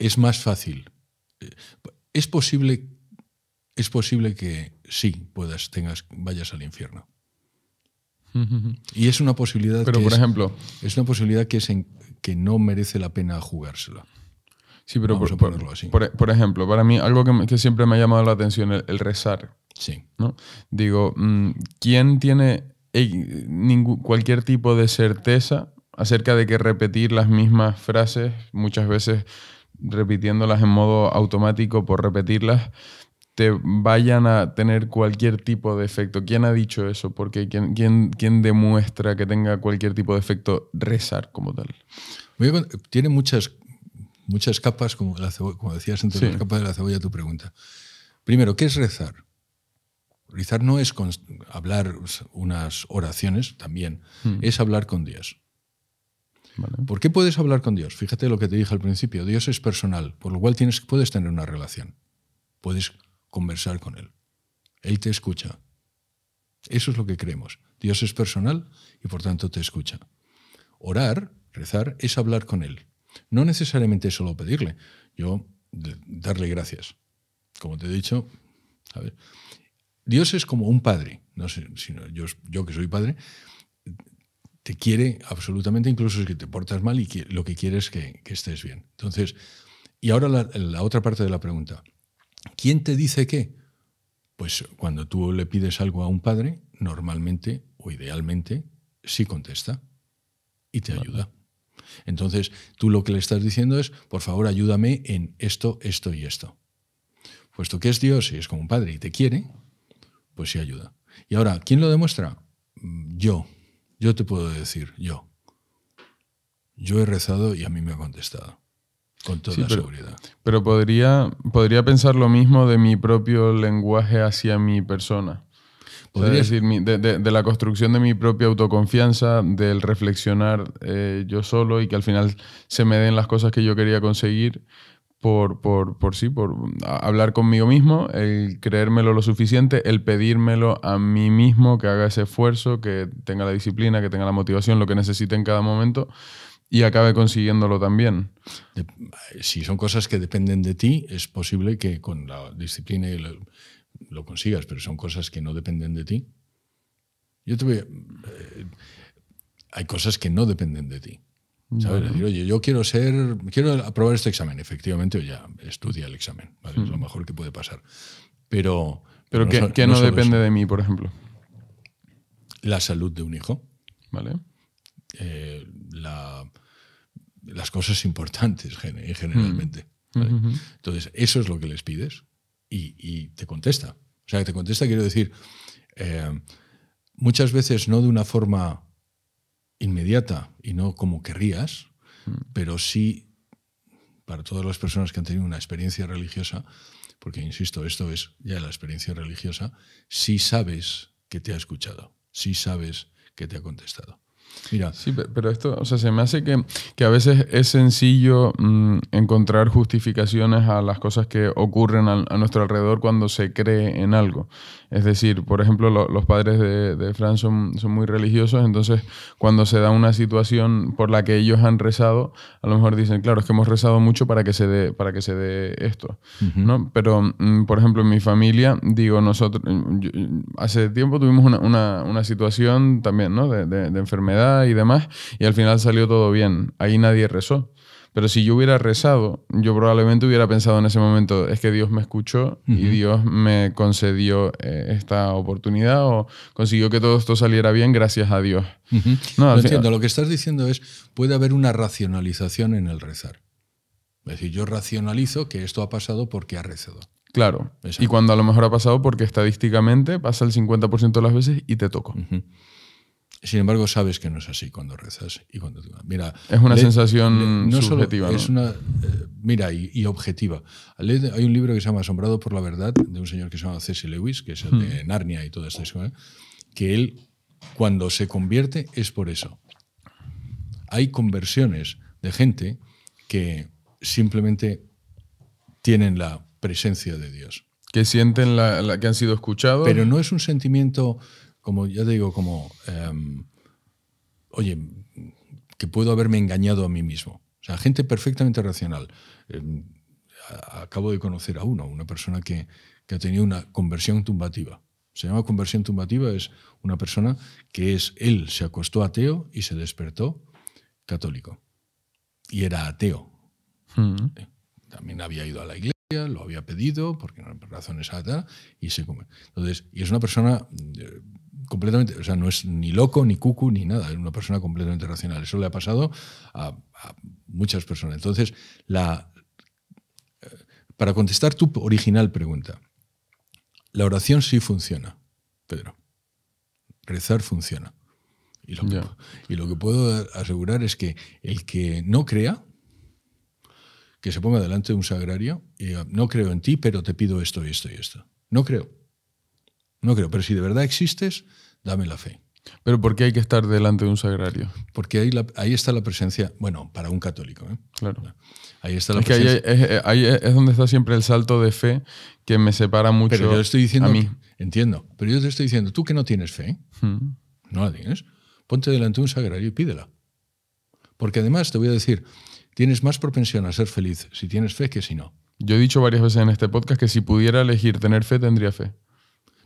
es más fácil. Es posible que sí vayas al infierno. Y es una posibilidad. Pero, por ejemplo, es una posibilidad que no merece la pena jugársela. Sí, pero por ejemplo, para mí algo que siempre me ha llamado la atención el rezar. Sí. ¿No? Digo, ¿quién tiene cualquier tipo de certeza acerca de que repetir las mismas frases muchas veces, repitiéndolas en modo automático por repetirlas, te vayan a tener cualquier tipo de efecto? ¿Quién ha dicho eso? Porque ¿quién demuestra que tenga cualquier tipo de efecto rezar como tal? Tiene muchas capas, como decías antes, sí. Las capas de la cebolla tu pregunta. Primero, ¿qué es rezar? Rezar no es hablar unas oraciones, también, es hablar con Dios. Vale. ¿Por qué puedes hablar con Dios? Fíjate lo que te dije al principio. Dios es personal, por lo cual puedes tener una relación. Puedes conversar con Él. Él te escucha. Eso es lo que creemos. Dios es personal y por tanto te escucha. Orar, rezar, es hablar con Él. No necesariamente solo pedirle. Yo, darle gracias. Como te he dicho, a ver, Dios es como un padre. No sé, sino yo que soy padre... Te quiere absolutamente, incluso es que te portas mal y lo que quiere es que estés bien. Entonces, y ahora la otra parte de la pregunta. ¿Quién te dice qué? Pues cuando tú le pides algo a un padre, normalmente o idealmente sí contesta y te ayuda. Entonces, tú lo que le estás diciendo es, por favor, ayúdame en esto, esto y esto. Puesto que es Dios y es como un padre y te quiere, pues sí ayuda. Y ahora, ¿quién lo demuestra? Yo. Yo te puedo decir, yo he rezado y a mí me ha contestado, con toda seguridad. Pero podría pensar lo mismo de mi propio lenguaje hacia mi persona. ¿Podrías? O sea, es decir, de la construcción de mi propia autoconfianza, del reflexionar yo solo y que al final se me den las cosas que yo quería conseguir por hablar conmigo mismo, el creérmelo lo suficiente, el pedírmelo a mí mismo, que haga ese esfuerzo, que tenga la disciplina, que tenga la motivación, lo que necesite en cada momento y acabe consiguiéndolo también. Si son cosas que dependen de ti, es posible que con la disciplina lo consigas, pero son cosas que no dependen de ti. Hay cosas que no dependen de ti. ¿Sabes? Decir, oye, yo quiero aprobar este examen. Efectivamente, ya estudia el examen, ¿vale? Es lo mejor que puede pasar. Pero ¿qué no depende de mí, por ejemplo? La salud de un hijo. Vale. Las cosas importantes, generalmente. ¿Vale? Entonces, eso es lo que les pides y te contesta. O sea, te contesta, quiero decir, muchas veces no de una forma inmediata y no como querrías, pero sí, para todas las personas que han tenido una experiencia religiosa, porque insisto, esto es ya la experiencia religiosa, sí sabes que te ha escuchado, sí sabes que te ha contestado. Mira. Sí, pero esto, o sea, se me hace que a veces es sencillo encontrar justificaciones a las cosas que ocurren a nuestro alrededor cuando se cree en algo. Es decir, por ejemplo, los padres de Fran son muy religiosos, entonces cuando se da una situación por la que ellos han rezado, a lo mejor dicen, claro, es que hemos rezado mucho para que se dé esto, ¿no? Pero, por ejemplo, en mi familia, digo, nosotros hace tiempo tuvimos una situación también, ¿no? de enfermedad y demás, y al final salió todo bien. Ahí nadie rezó. Pero si yo hubiera rezado, yo probablemente hubiera pensado en ese momento, es que Dios me escuchó y Dios me concedió esta oportunidad o consiguió que todo esto saliera bien gracias a Dios. No entiendo, lo que estás diciendo es, puede haber una racionalización en el rezar. Es decir, yo racionalizo que esto ha pasado porque ha rezado. Claro. Exacto. Y cuando a lo mejor ha pasado porque estadísticamente pasa el 50% de las veces y te tocó. Sin embargo, sabes que no es así cuando rezas y cuando mira, es una sensación no subjetiva, solo, ¿no? Es una mira y objetiva. Hay un libro que se llama Asombrado por la Verdad, de un señor que se llama C.S. Lewis, que es el de Narnia y toda esta historia, que él cuando se convierte es por eso. Hay conversiones de gente que simplemente tienen la presencia de Dios, que sienten que han sido escuchados, pero no es un sentimiento como, ya te digo, como, oye, que puedo haberme engañado a mí mismo. O sea, gente perfectamente racional. Acabo de conocer a una persona que ha tenido una conversión tumbativa. Se llama conversión tumbativa, es una persona que él se acostó ateo y se despertó católico. Y era ateo. También había ido a la iglesia, lo había pedido, porque no por razones atas, y se come. Entonces, y es una persona completamente, o sea, no es ni loco, ni cucu, ni nada, es una persona completamente racional. Eso le ha pasado a muchas personas. Entonces, para contestar tu original pregunta, la oración sí funciona, Pedro. Rezar funciona. Y lo que puedo asegurar es que el que no crea, que se ponga delante de un sagrario y diga, no creo en ti, pero te pido esto, esto y esto. No creo. No creo, pero si de verdad existes, dame la fe. ¿Pero por qué hay que estar delante de un sagrario? Porque ahí está la presencia, bueno, para un católico, ¿eh? Claro. Ahí está la presencia. Ahí es donde está siempre el salto de fe que me separa mucho. Pero yo te estoy diciendo a mí. Entiendo, pero yo te estoy diciendo, tú que no tienes fe, no la tienes, ponte delante de un sagrario y pídela. Porque además te voy a decir, tienes más propensión a ser feliz si tienes fe que si no. Yo he dicho varias veces en este podcast que si pudiera elegir tener fe, tendría fe.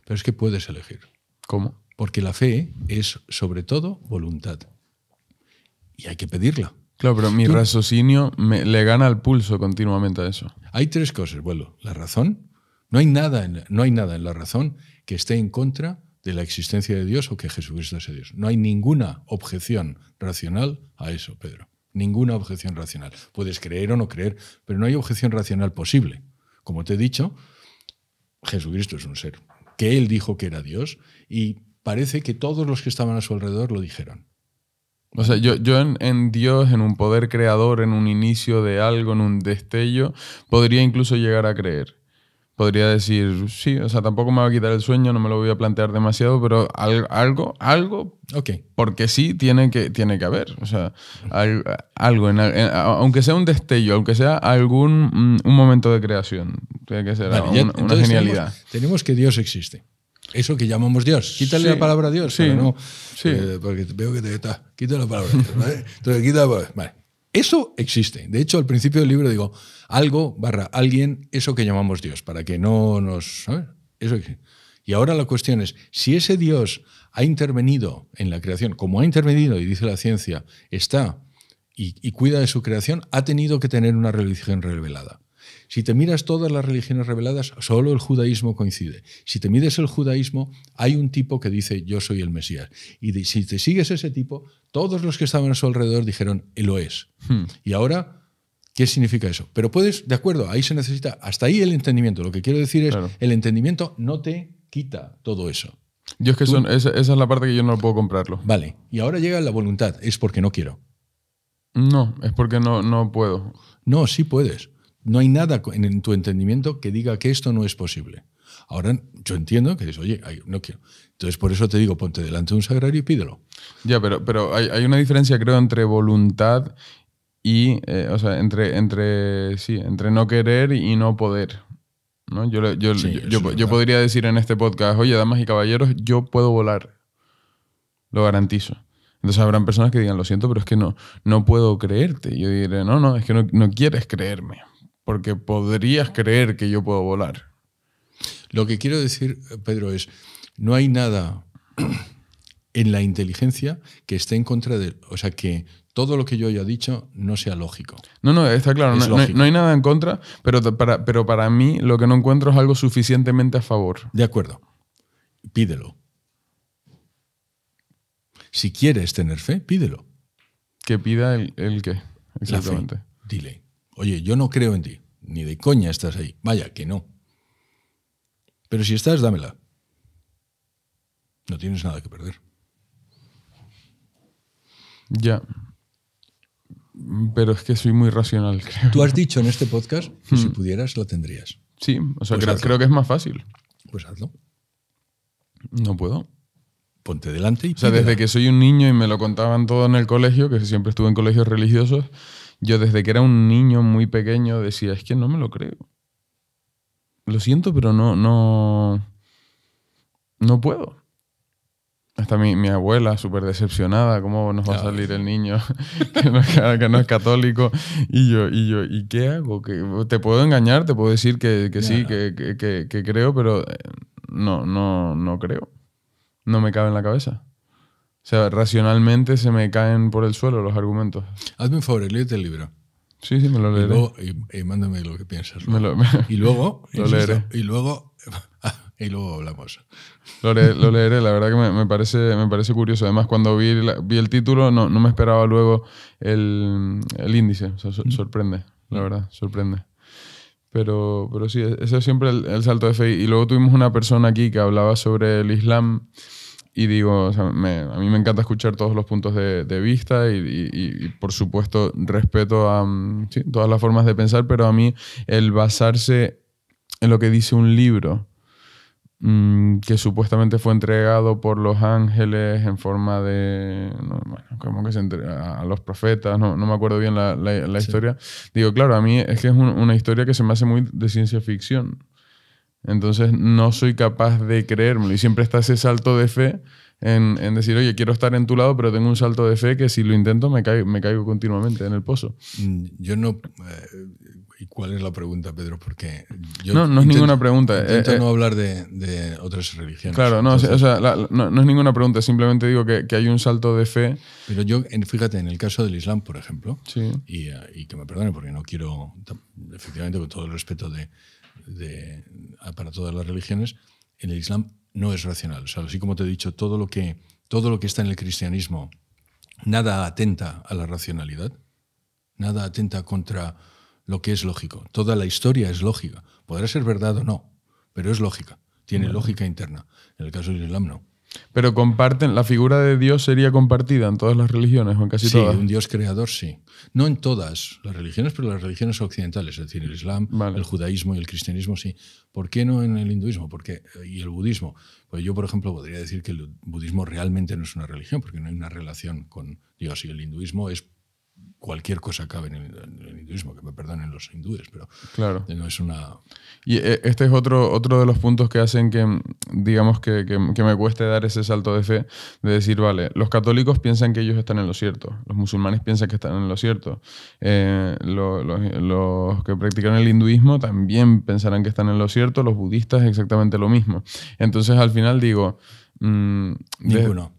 Pero es que puedes elegir. ¿Cómo? Porque la fe es, sobre todo, voluntad. Y hay que pedirla. Claro, pero mi raciocinio le gana el pulso continuamente a eso. Hay tres cosas. Bueno, la razón. No hay nada en la razón que esté en contra de la existencia de Dios o que Jesucristo sea Dios. No hay ninguna objeción racional a eso, Pedro. Ninguna objeción racional. Puedes creer o no creer, pero no hay objeción racional posible. Como te he dicho, Jesucristo es un ser que él dijo que era Dios y parece que todos los que estaban a su alrededor lo dijeron. O sea, yo en Dios, en un poder creador, en un inicio de algo, en un destello, podría incluso llegar a creer. Podría decir, sí, o sea, tampoco me va a quitar el sueño, no me lo voy a plantear demasiado, pero algo, okay. Porque sí tiene que haber. O sea, algo, aunque sea un destello, aunque sea un momento de creación, tiene que ser una genialidad. Tenemos que Dios existe. Eso que llamamos Dios. Quítale la palabra Dios. Sí, no, sí. Porque veo que te está. Quita la palabra Dios, ¿vale? Entonces, vale. Eso existe. De hecho, al principio del libro digo algo/alguien, eso que llamamos Dios, para que no nos... ¿sabes? Eso existe. Y ahora la cuestión es, si ese Dios ha intervenido en la creación, como ha intervenido, y dice la ciencia, está y cuida de su creación, ha tenido que tener una religión revelada. Si te miras todas las religiones reveladas, solo el judaísmo coincide. Si te mides el judaísmo, hay un tipo que dice, yo soy el Mesías. Y si te sigues ese tipo, todos los que estaban a su alrededor dijeron, él lo es. Y ahora, ¿qué significa eso? Pero puedes, de acuerdo, ahí se necesita, hasta ahí el entendimiento. Lo que quiero decir es, claro, el entendimiento no te quita todo eso. Yo es que esa es la parte que yo no puedo comprarlo. Vale, y ahora llega la voluntad, es porque no quiero. No, es porque no puedo. No, sí puedes. No hay nada en tu entendimiento que diga que esto no es posible. Ahora, yo entiendo que dices, oye, no quiero. Entonces, por eso te digo, ponte delante de un sagrario y pídelo. Ya, pero hay una diferencia, creo, entre voluntad y, o sea, entre no querer y no poder, ¿no? Yo podría decir en este podcast, oye, damas y caballeros, yo puedo volar. Lo garantizo. Entonces habrán personas que digan, lo siento, pero es que no puedo creerte. Yo diré, no, es que no quieres creerme. Porque podrías creer que yo puedo volar. Lo que quiero decir, Pedro, es no hay nada en la inteligencia que esté en contra de... O sea, que todo lo que yo haya dicho no sea lógico. No, está claro. No hay nada en contra, pero para mí lo que no encuentro es algo suficientemente a favor. De acuerdo. Pídelo. Si quieres tener fe, pídelo. Que pida el qué, exactamente. La fe. Dile. Oye, yo no creo en ti, ni de coña estás ahí. Vaya, que no. Pero si estás, dámela. No tienes nada que perder. Ya. Pero es que soy muy racional, creo. Tú has dicho en este podcast que si pudieras, la tendrías. Sí, o sea, pues creo que es más fácil. Pues hazlo. No puedo. Ponte delante y pídela. O sea, desde que soy un niño y me lo contaban todo en el colegio, que siempre estuve en colegios religiosos, yo desde que era un niño muy pequeño decía, es que no me lo creo. Lo siento, pero no puedo. Hasta mi abuela, súper decepcionada, ¿cómo nos va a salir el niño que no es católico? Y yo, ¿y qué hago? Te puedo engañar, te puedo decir que sí, que creo, pero no creo. No me cabe en la cabeza. O sea, racionalmente se me caen por el suelo los argumentos. Hazme un favor, léete el libro. Sí, me lo leeré. Y mándame lo que piensas. Y luego hablamos. Lo leeré, la verdad que me parece curioso. Además, cuando vi el título, no me esperaba luego el índice. O sea, sorprende, la verdad, sorprende. Pero sí, ese es siempre el salto de fe. Y luego tuvimos una persona aquí que hablaba sobre el Islam. Y digo, o sea, a mí me encanta escuchar todos los puntos de vista y por supuesto, respeto a todas las formas de pensar, pero a mí el basarse en lo que dice un libro que supuestamente fue entregado por los ángeles en forma de... como que se entrega a los profetas, no me acuerdo bien la historia. Digo, claro, a mí es que es una historia que se me hace muy de ciencia ficción. Entonces no soy capaz de creérmelo. Y siempre está ese salto de fe en decir, oye, quiero estar en tu lado, pero tengo un salto de fe que si lo intento me caigo continuamente en el pozo. Yo no... ¿Y cuál es la pregunta, Pedro? Porque yo no es ninguna pregunta. Intento no hablar de otras religiones. Claro, entonces, o sea, no es ninguna pregunta. Simplemente digo que hay un salto de fe. Pero yo, fíjate, en el caso del Islam, por ejemplo, sí. y que me perdone porque no quiero, efectivamente, con todo el respeto para todas las religiones, en el Islam no es racional. O sea, así como te he dicho, todo lo que está en el cristianismo nada atenta a la racionalidad, nada atenta contra lo que es lógico. Toda la historia es lógica. Podrá ser verdad o no, pero es lógica. Tiene lógica interna. En el caso del Islam, no. Pero comparten, la figura de Dios sería compartida en todas las religiones o en casi todas. Sí, un Dios creador, sí. No en todas las religiones, pero las religiones occidentales, es decir, el Islam, el judaísmo y el cristianismo, sí. ¿Por qué no en el hinduismo? Y el budismo. Pues yo, por ejemplo, podría decir que el budismo realmente no es una religión, porque no hay una relación con Dios. Y el hinduismo es cualquier cosa cabe en el hinduismo, que me perdonen los hindúes, pero claro, no es una... Y este es otro de los puntos que hacen que, digamos, que me cueste dar ese salto de fe, de decir, vale, los católicos piensan que ellos están en lo cierto, los musulmanes piensan que están en lo cierto, los que practican el hinduismo también pensarán que están en lo cierto, los budistas exactamente lo mismo. Entonces, al final digo... Ninguno.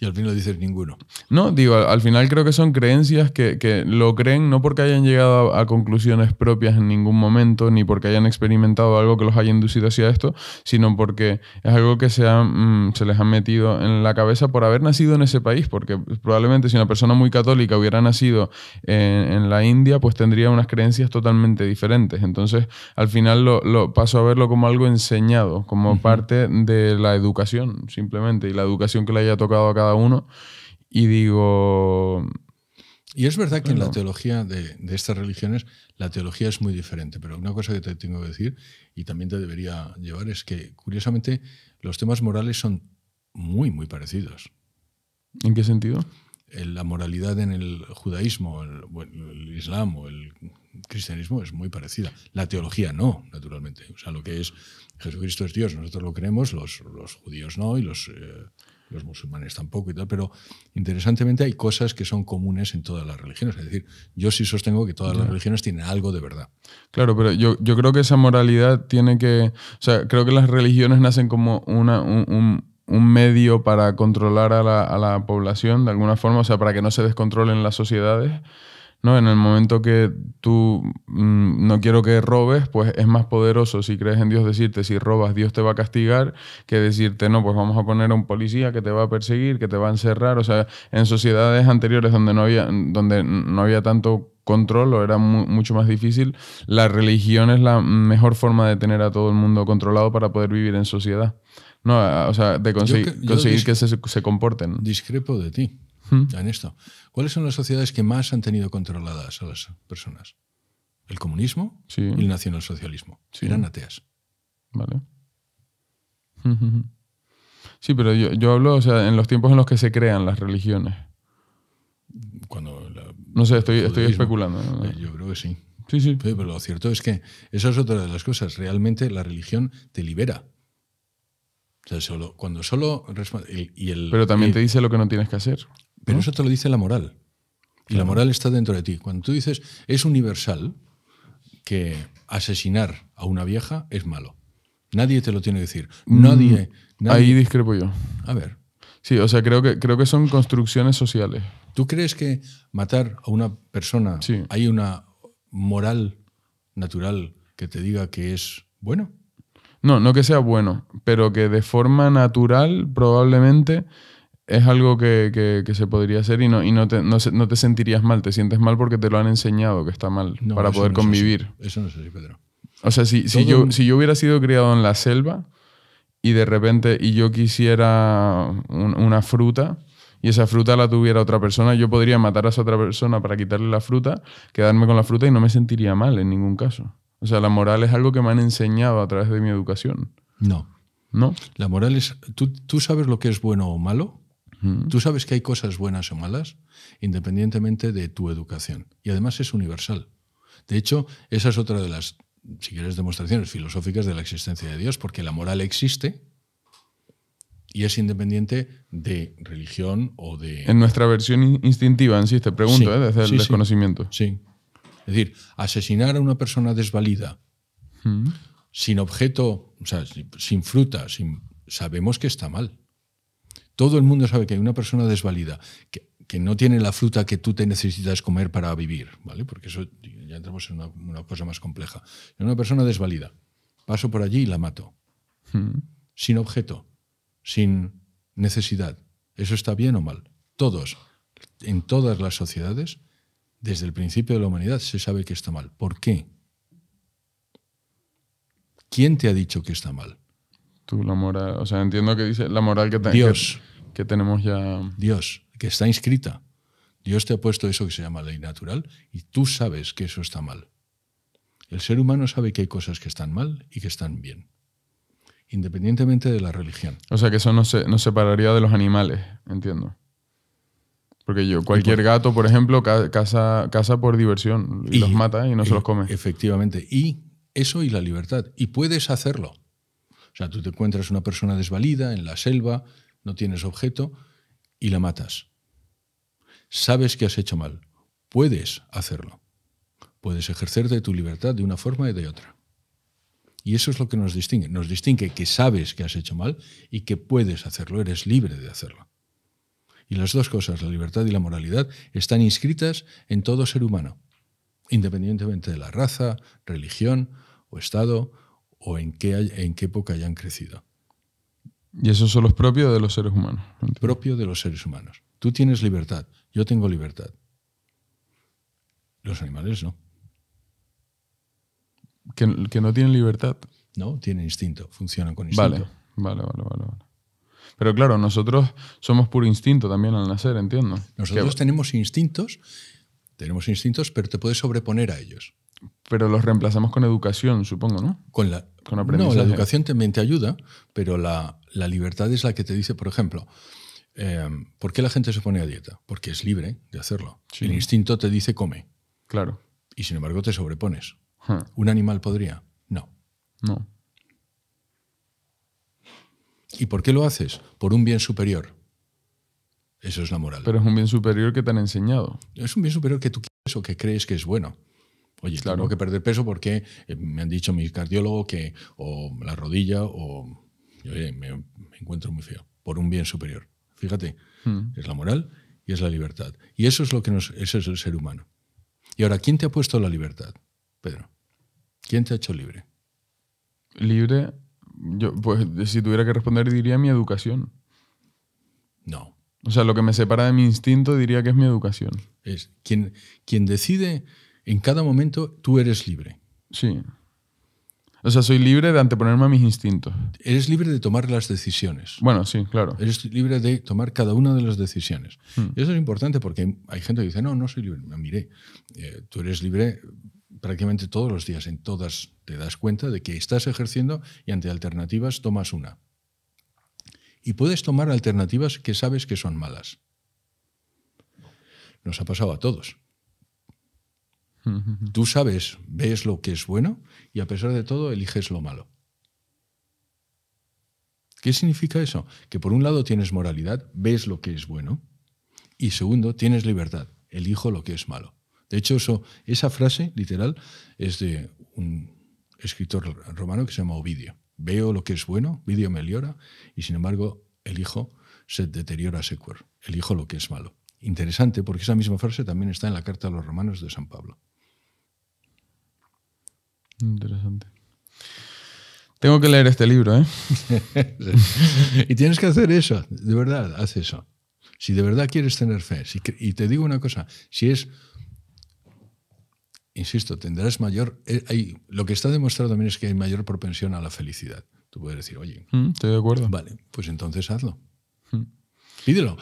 Y al final dices ninguno. No, digo, al final creo que son creencias que lo creen no porque hayan llegado a conclusiones propias en ningún momento, ni porque hayan experimentado algo que los haya inducido hacia esto, sino porque es algo que se les ha metido en la cabeza por haber nacido en ese país, porque probablemente si una persona muy católica hubiera nacido en la India, pues tendría unas creencias totalmente diferentes. Entonces, al final lo paso a verlo como algo enseñado, como parte de la educación, simplemente, y la educación que le haya tocado a cada uno. Y digo... Y es verdad que en la teología de estas religiones, la teología es muy diferente, pero una cosa que te tengo que decir, y también te debería llevar, es que, curiosamente, los temas morales son muy, muy parecidos. ¿En qué sentido? La moralidad en el judaísmo, el islam o el cristianismo es muy parecida. La teología no, naturalmente. O sea, lo que es Jesucristo es Dios, nosotros lo creemos, los judíos no, y los musulmanes tampoco y tal, pero interesantemente hay cosas que son comunes en todas las religiones. Es decir, yo sí sostengo que todas las religiones tienen algo de verdad. Claro, pero yo creo que esa moralidad tiene que... O sea, creo que las religiones nacen como un medio para controlar a la población, de alguna forma, o sea, para que no se descontrolen las sociedades. ¿No? En el momento que tú no quiero que robes, pues es más poderoso, si crees en Dios, decirte si robas Dios te va a castigar, que decirte no, pues vamos a poner a un policía que te va a perseguir, que te va a encerrar. O sea, en sociedades anteriores donde no había tanto control o era mucho más difícil, la religión es la mejor forma de tener a todo el mundo controlado para poder vivir en sociedad. No, o sea, de conseguir que se comporten. Discrepo de ti. En esto. ¿Cuáles son las sociedades que más han tenido controladas a las personas? El comunismo y el nacionalsocialismo. Sí. Eran ateas. Vale. Sí, pero yo hablo, o sea, en los tiempos en los que se crean las religiones. Cuando no sé, estoy especulando, ¿no? Yo creo que sí. Sí. Pero lo cierto es que esa es otra de las cosas. Realmente la religión te libera. O sea, cuando solo pero también te dice lo que no tienes que hacer. Pero eso te lo dice la moral. Y la moral está dentro de ti. Cuando tú dices, es universal que asesinar a una vieja es malo. Nadie te lo tiene que decir. Nadie. Ahí discrepo yo. A ver. Sí, o sea, creo que son construcciones sociales. ¿Tú crees que matar a una persona hay una moral natural que te diga que es bueno? No que sea bueno, pero que de forma natural probablemente es algo que se podría hacer y no te sentirías mal. Te sientes mal porque te lo han enseñado que está mal para poder convivir. Eso no es así, Pedro. O sea, si yo hubiera sido criado en la selva y de repente yo quisiera una fruta y esa fruta la tuviera otra persona, yo podría matar a esa otra persona para quitarle la fruta, quedarme con la fruta y no me sentiría mal en ningún caso. O sea, la moral es algo que me han enseñado a través de mi educación. No. La moral es... ¿Tú sabes lo que es bueno o malo? Tú sabes que hay cosas buenas o malas, independientemente de tu educación. Y además es universal. De hecho, esa es otra de las, si quieres, demostraciones filosóficas de la existencia de Dios, porque la moral existe y es independiente de religión o de... En nuestra versión instintiva, en sí, te pregunto, desde el desconocimiento. Sí. Es decir, asesinar a una persona desvalida, sin objeto, o sea, sin fruta, sabemos que está mal. Todo el mundo sabe que hay una persona desvalida, que no tiene la fruta que tú te necesitas comer para vivir, ¿vale? Porque eso ya entramos en una cosa más compleja. Una persona desvalida, paso por allí y la mato. Sin objeto, sin necesidad. ¿Eso está bien o mal? Todos, en todas las sociedades... Desde el principio de la humanidad se sabe que está mal. ¿Por qué? ¿Quién te ha dicho que está mal? Tú, la moral. O sea, entiendo que dice la moral Dios, que tenemos ya... Dios, que está inscrita. Dios te ha puesto eso que se llama ley natural y tú sabes que eso está mal. El ser humano sabe que hay cosas que están mal y que están bien, independientemente de la religión. O sea, que eso nos separaría de los animales, entiendo. Porque cualquier gato, por ejemplo, caza por diversión y los mata y no se los come. Efectivamente. Y eso y la libertad. Y puedes hacerlo. O sea, tú te encuentras una persona desvalida en la selva, no tienes objeto y la matas. Sabes que has hecho mal. Puedes hacerlo. Puedes ejercer de tu libertad de una forma y de otra. Y eso es lo que nos distingue. Nos distingue que sabes que has hecho mal y que puedes hacerlo. Eres libre de hacerlo. Y las dos cosas, la libertad y la moralidad, están inscritas en todo ser humano, independientemente de la raza, religión o estado o en qué época hayan crecido. Y eso solo es propio de los seres humanos. Propio de los seres humanos. Tú tienes libertad, yo tengo libertad. Los animales no. ¿Que no tienen libertad? No, tienen instinto, funcionan con instinto. Vale. Pero claro, nosotros somos puro instinto también al nacer, entiendo. Nosotros tenemos instintos, pero te puedes sobreponer a ellos. Pero los reemplazamos con educación, supongo, ¿no? Con aprendizaje. No, la educación también te ayuda, pero la libertad es la que te dice, por ejemplo, ¿por qué la gente se pone a dieta? Porque es libre de hacerlo. Sí. El instinto te dice come. Claro. Y sin embargo te sobrepones. Huh. ¿Un animal podría? No. ¿Y por qué lo haces? Por un bien superior. Eso es la moral. Pero es un bien superior que te han enseñado. Es un bien superior que tú quieres o que crees que es bueno. Oye, claro, tengo que perder peso porque me han dicho mi cardiólogo que o la rodilla o oye, me encuentro muy feo. Por un bien superior. Fíjate, es la moral y es la libertad. Y eso es lo que eso es el ser humano. Y ahora, ¿quién te ha puesto la libertad, Pedro? ¿Quién te ha hecho libre? Libre, yo, pues si tuviera que responder diría mi educación. No. O sea, lo que me separa de mi instinto diría que es mi educación. Es quien decide en cada momento, tú eres libre. Sí. O sea, soy libre de anteponerme a mis instintos. Eres libre de tomar las decisiones. Bueno, sí, claro. Eres libre de tomar cada una de las decisiones. Eso es importante porque hay gente que dice, no soy libre. Miré, tú eres libre prácticamente todos los días. En todas te das cuenta de que estás ejerciendo y ante alternativas tomas una. Y puedes tomar alternativas que sabes que son malas. Nos ha pasado a todos. Tú sabes, ves lo que es bueno y a pesar de todo eliges lo malo. ¿Qué significa eso? Que por un lado tienes moralidad, ves lo que es bueno, y segundo, tienes libertad, elijo lo que es malo. De hecho, esa frase literal es de un escritor romano que se llama Ovidio. Veo lo que es bueno, Ovidio meliora, y sin embargo elijo sed deteriora sequor, elijo lo que es malo. Interesante, porque esa misma frase también está en la Carta a los Romanos de San Pablo. Interesante. Tengo que leer este libro, ¿eh? Y tienes que hacer eso, de verdad, haz eso. Si de verdad quieres tener fe. Y te digo una cosa, insisto, tendrás mayor... lo que está demostrado también es que hay mayor propensión a la felicidad. Tú puedes decir, oye... estoy de acuerdo. Vale, pues entonces hazlo. Pídelo.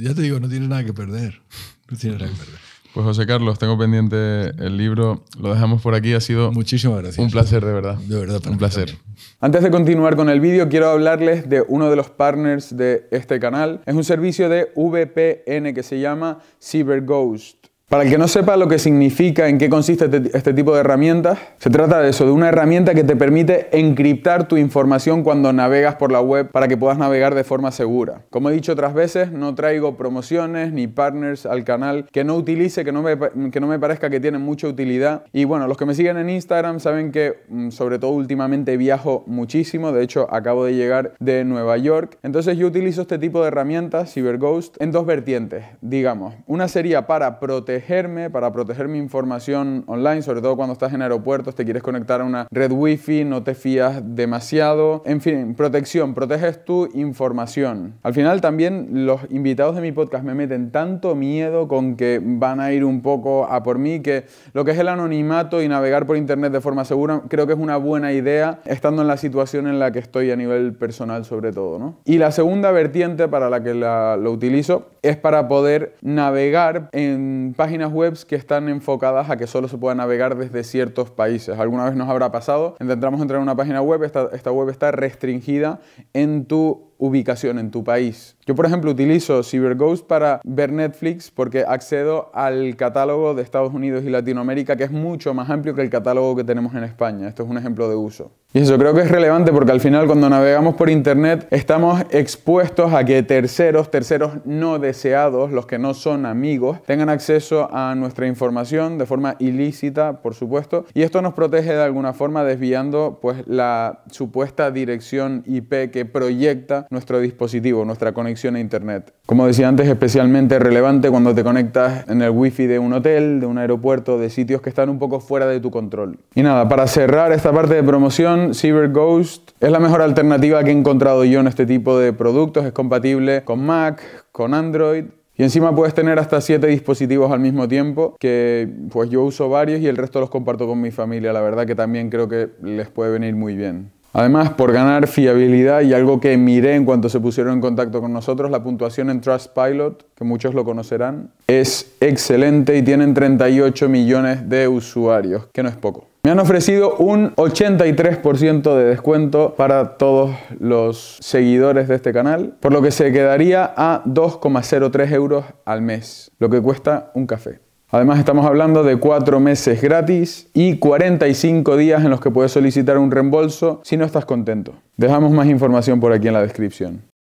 Ya te digo, no tienes nada que perder. No tienes nada que perder. Pues José Carlos, tengo pendiente el libro. Lo dejamos por aquí. Ha sido muchísimas gracias. Un placer, de verdad. De verdad, un placer. Antes de continuar con el vídeo, quiero hablarles de uno de los partners de este canal. Es un servicio de VPN que se llama CyberGhost. Para el que no sepa lo que significa, en qué consiste este tipo de herramientas, se trata de eso, de una herramienta que te permite encriptar tu información cuando navegas por la web para que puedas navegar de forma segura. Como he dicho otras veces, no traigo promociones ni partners al canal que no utilice, que no me parezca que tienen mucha utilidad. Y bueno, los que me siguen en Instagram saben que, sobre todo últimamente, viajo muchísimo. De hecho, acabo de llegar de Nueva York. Entonces yo utilizo este tipo de herramientas, CyberGhost, en dos vertientes, digamos. Una sería para proteger mi información online, sobre todo cuando estás en aeropuertos, te quieres conectar a una red wifi, no te fías demasiado, en fin, protección, proteges tu información. Al final también los invitados de mi podcast me meten tanto miedo con que van a ir un poco a por mí, que lo que es el anonimato y navegar por internet de forma segura creo que es una buena idea, estando en la situación en la que estoy a nivel personal sobre todo, ¿no? Y la segunda vertiente para la que lo utilizo es para poder navegar en páginas web que están enfocadas a que solo se pueda navegar desde ciertos países. Alguna vez nos habrá pasado, intentamos entrar en una página web, esta web está restringida en tu ubicación, en tu país. Yo, por ejemplo, utilizo CyberGhost para ver Netflix porque accedo al catálogo de Estados Unidos y Latinoamérica, que es mucho más amplio que el catálogo que tenemos en España. Esto es un ejemplo de uso. Y eso creo que es relevante porque al final cuando navegamos por internet estamos expuestos a que terceros no deseados, los que no son amigos, tengan acceso a nuestra información de forma ilícita, por supuesto, y esto nos protege de alguna forma desviando pues la supuesta dirección IP que proyecta utiliza nuestro dispositivo, nuestra conexión a Internet. Como decía antes, especialmente relevante cuando te conectas en el wifi de un hotel, de un aeropuerto, de sitios que están un poco fuera de tu control. Y nada, para cerrar esta parte de promoción, CyberGhost es la mejor alternativa que he encontrado yo en este tipo de productos. Es compatible con Mac, con Android. Y encima puedes tener hasta 7 dispositivos al mismo tiempo, que pues yo uso varios y el resto los comparto con mi familia. La verdad que también creo que les puede venir muy bien. Además, por ganar fiabilidad y algo que miré en cuanto se pusieron en contacto con nosotros, la puntuación en Trustpilot, que muchos lo conocerán, es excelente y tienen 38 millones de usuarios, que no es poco. Me han ofrecido un 83% de descuento para todos los seguidores de este canal, por lo que se quedaría a 2,03 € al mes, lo que cuesta un café. Además, estamos hablando de 4 meses gratis y 45 días en los que puedes solicitar un reembolso si no estás contento. Dejamos más información por aquí en la descripción.